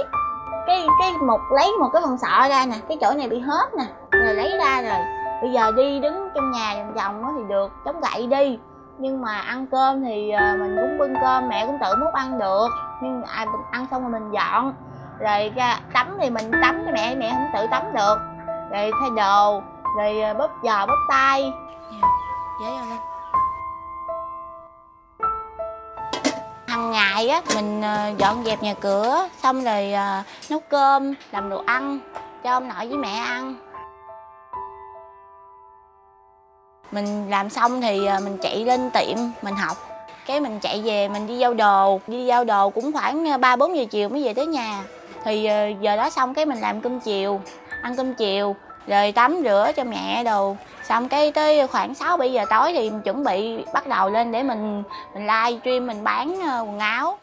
Cái cái một lấy một cái phần sọ ra nè, cái chỗ này bị hớp nè, rồi lấy ra rồi. Bây giờ đi đứng trong nhà vòng vòng á thì được, chống gậy đi. Nhưng mà ăn cơm thì mình cũng bưng cơm, mẹ cũng tự múc ăn được. Nhưng à, ăn xong rồi mình dọn. Rồi tắm thì mình tắm cho mẹ, mẹ không tự tắm được. Rồi thay đồ, rồi bóp giò bóp tay. Dễ không anh? Hằng ngày á, mình dọn dẹp nhà cửa, xong rồi nấu cơm, làm đồ ăn cho ông nội với mẹ ăn. Mình làm xong thì mình chạy lên tiệm, mình học. Cái mình chạy về, mình đi giao đồ. Đi giao đồ cũng khoảng ba bốn giờ chiều mới về tới nhà. Thì giờ đó xong cái mình làm cơm chiều, ăn cơm chiều, rồi tắm rửa cho mẹ đồ. Xong cái tới khoảng sáu bảy giờ tối thì mình chuẩn bị bắt đầu lên để mình mình live stream, mình bán quần áo.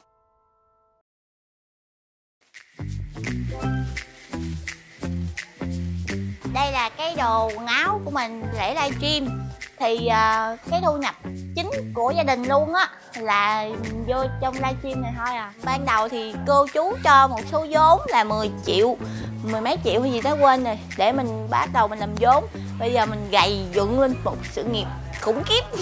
Đây là cái đồ quần áo của mình để live stream. Thì uh, cái thu nhập chính của gia đình luôn á là vô trong livestream này thôi à. Ban đầu thì cô chú cho một số vốn là mười triệu, mười mấy triệu hay gì đó quên rồi, để mình bắt đầu mình làm vốn. Bây giờ mình gầy dựng lên một sự nghiệp khủng khiếp.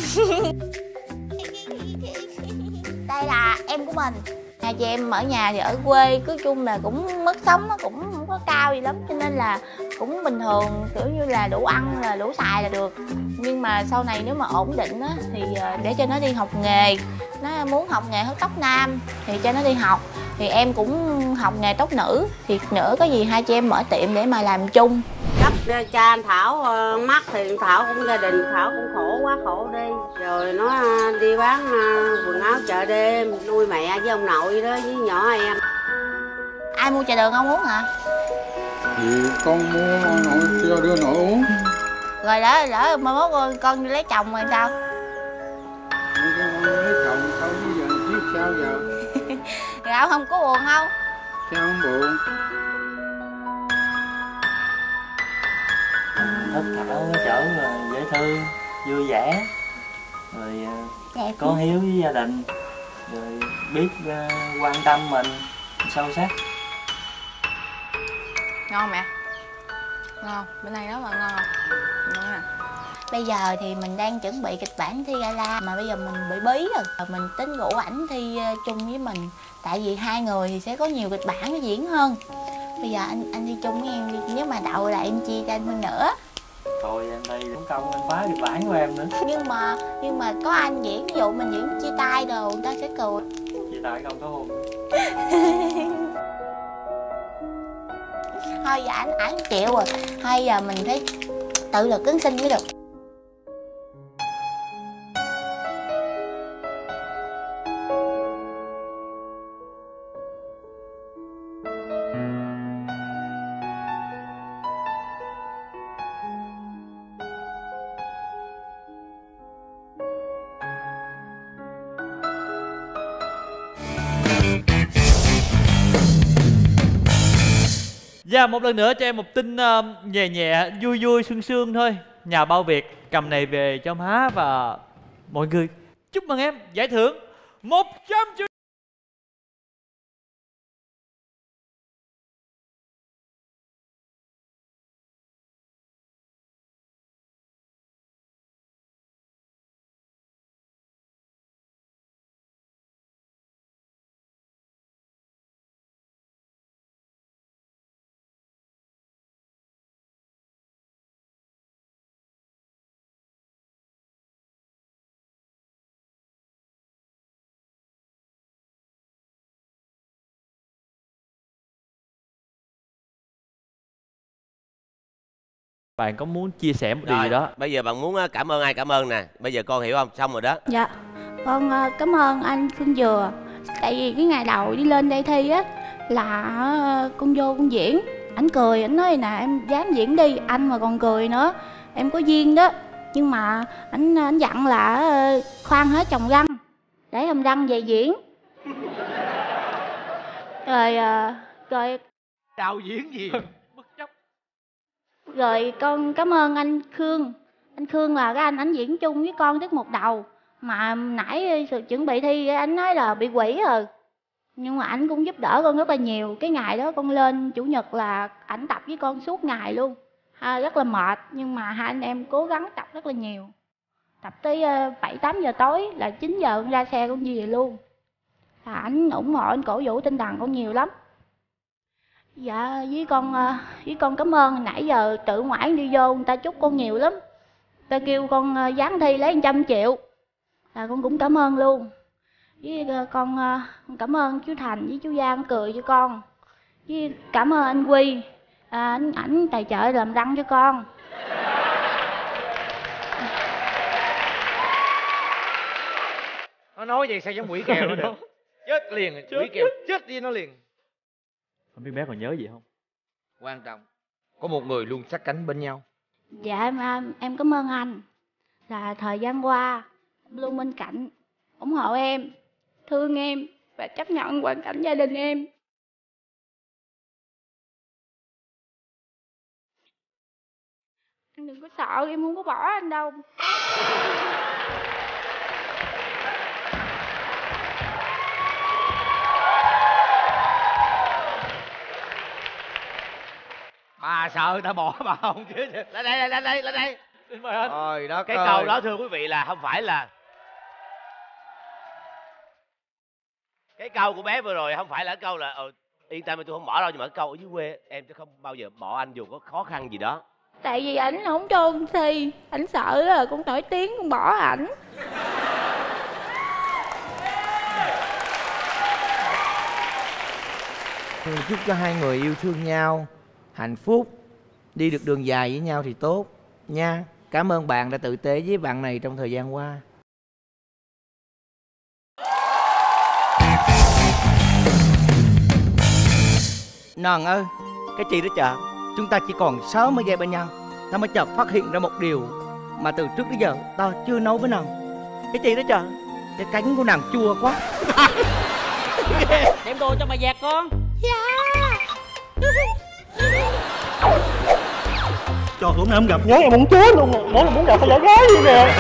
Đây là em của mình. Nhà chị em ở nhà thì ở quê, cứ chung là cũng mức sống nó cũng không có cao gì lắm, cho nên là cũng bình thường, kiểu như là đủ ăn là đủ xài là được. Nhưng mà sau này nếu mà ổn định á, thì để cho nó đi học nghề. Nó muốn học nghề hớt tóc nam thì cho nó đi học. Thì em cũng học nghề tóc nữ. Thì nữa có gì hai chị em mở tiệm để mà làm chung. Cấp cha anh Thảo mắc thì Thảo cũng gia đình Thảo cũng khổ quá, khổ đi. Rồi nó đi bán quần áo chợ đêm, nuôi mẹ với ông nội đó với nhỏ em. Ai mua trà đường không uống hả? Thì con mua nội cho đưa nội uống. Rồi lỡ lỡ mai mốt con, con đi lấy chồng rồi sao? Con lấy chồng sao chứ giờ biết sao giờ? Gạo không có buồn không? Sao không buồn? Thất Thảo trở dễ thương, vui vẻ, rồi có hiếu với gia đình, rồi biết quan tâm mình sâu sắc. Ngon mẹ, ngon, bữa nay rất là ngon. Ngon à. Bây giờ thì mình đang chuẩn bị kịch bản thi gala mà bây giờ mình bị bí rồi. Mình tính rủ ảnh thi chung với mình, tại vì hai người thì sẽ có nhiều kịch bản diễn hơn. Bây giờ anh anh thi chung với em đi, nếu mà đậu lại em chia cho anh hơn nữa. Thôi anh đây đúng công anh phá kịch bản của em nữa. Nhưng mà nhưng mà có anh diễn, ví dụ mình diễn chia tay đồ người ta sẽ cười. Chia tay không có hôn. Thôi giờ anh ảnh chịu rồi, hay giờ mình phải tự lực cứng sinh mới được. Dạ, một lần nữa cho em một tin uh, nhẹ nhẹ, vui vui, sương sương thôi. Nhà bao Việt cầm này về cho má và mọi người. Chúc mừng em, giải thưởng một trăm triệu. Bạn có muốn chia sẻ một điều gì đó? Bây giờ bạn muốn cảm ơn ai, cảm ơn nè. Bây giờ con hiểu không? Xong rồi đó. Dạ, con cảm ơn anh Phương Dừa. Tại vì cái ngày đầu đi lên đây thi á, là con vô con diễn, ảnh cười, ảnh nói nè em dám diễn đi, anh mà còn cười nữa, em có duyên đó. Nhưng mà ảnh ảnh dặn là khoan hết tròng răng. để ông Đăng về diễn. Rồi rồi đạo diễn gì bất chấp. Rồi con cảm ơn anh Khương. Anh Khương là cái anh ảnh diễn chung với con tiết mục đầu, mà nãy sự chuẩn bị thi anh nói là bị quỷ rồi, nhưng mà ảnh cũng giúp đỡ con rất là nhiều. Cái ngày đó con lên chủ nhật là ảnh tập với con suốt ngày luôn, à, rất là mệt, nhưng mà hai anh em cố gắng tập rất là nhiều, tập tới bảy tám giờ tối là chín giờ con ra xe con về luôn. Là ảnh ủng hộ, anh cổ vũ tinh thần con nhiều lắm. Dạ với con, với con cảm ơn. Nãy giờ tự ngoãn đi vô người ta chúc con nhiều lắm, người ta kêu con dán thi lấy một trăm triệu, là con cũng cảm ơn luôn. Với con, con cảm ơn chú Thành với chú Giang cười cho con, với cảm ơn anh Huy, à, anh ảnh tài trợ làm răng cho con. Nó nói vậy sao giống quỷ kèo nó được. Chết liền, chết, quỷ kèo chết đi nó liền. Không biết bé còn nhớ gì không? Quan trọng, có một người luôn sát cánh bên nhau. Dạ em, em cảm ơn anh, là thời gian qua luôn bên cạnh, ủng hộ em, thương em và chấp nhận hoàn cảnh gia đình em. Anh đừng có sợ, em không có bỏ anh đâu. Bà sợ ta bỏ bà không chứ. Lên đây, lên đây, lên đây. Rồi đó, cái câu đó thưa quý vị là không phải là cái câu của bé vừa rồi, không phải là câu là ừ, yên tâm tôi không bỏ đâu, nhưng mà câu ở dưới quê em sẽ không bao giờ bỏ anh dù có khó khăn gì đó. Tại vì ảnh không cho con thi, ảnh sợ là con nổi tiếng con bỏ ảnh. Tôi chúc cho hai người yêu thương nhau, hạnh phúc, đi được đường dài với nhau thì tốt nha. Cảm ơn bạn đã tử tế với bạn này trong thời gian qua. Nàng ơi, cái chị đó chợ, chúng ta chỉ còn sáu mươi giây bên nhau, ta mới chợt phát hiện ra một điều mà từ trước đến giờ ta chưa nấu với nàng. Cái chị đó chợ, cái cánh của nàng chua quá. Đem đồ cho bà dẹt con. Dạ. Trời hôm nay không gặp gái em muốn chết luôn, mỗi lần muốn gặp phải lỡ gái gì nè.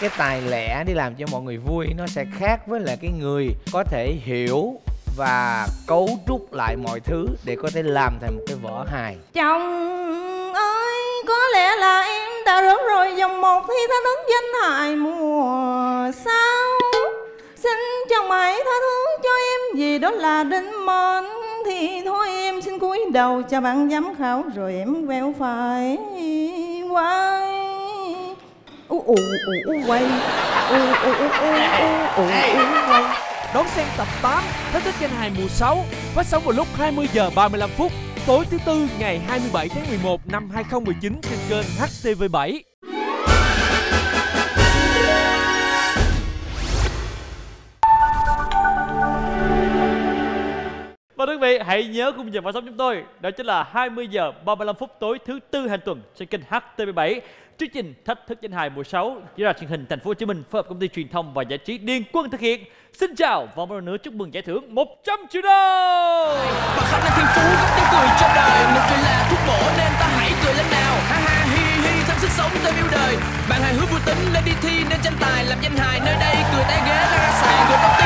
Cái tài lẻ đi làm cho mọi người vui nó sẽ khác với là cái người có thể hiểu và cấu trúc lại mọi thứ để có thể làm thành một cái vở hài. Chồng ơi, có lẽ là em đã rớt rồi vòng một thi Thách Thức Danh Hài mùa sau. Xin chồng hãy tha thứ cho em vì đó là định mệnh. Thì thôi em xin cúi đầu cho bạn giám khảo rồi em vẹo phải quay. U u u u quay. U u u u u quay. Đón xem tập tám Thách Thức Danh Hài mùa sáu phát sóng vào lúc hai mươi giờ ba mươi lăm phút tối thứ tư ngày hai mươi bảy tháng mười một năm hai nghìn không trăm mười chín trên kênh H T V bảy. Và quý vị hãy nhớ khung giờ phát sóng chúng tôi đó chính là hai mươi giờ ba mươi lăm phút tối thứ tư hàng tuần trên kênh H T V bảy. Chương trình Thách Thức Danh Hài mùa sáu chỉ ra truyền hình Thành phố Hồ Chí Minh phối hợp công ty truyền thông và giải trí Điền Quân thực hiện. Xin chào và một lần nữa chúc mừng giải thưởng một trăm triệu đồng. Và khả năng thiên phú góp tiếng cười trong đời, một người là thuốc bổ nên ta hãy cười lên nào. Ha ha hi hi tham sức sống thêm yêu đời. Bạn hài hước vui tính nên đi thi nên tranh tài làm danh hài nơi đây cười té ghế ra sàn cười.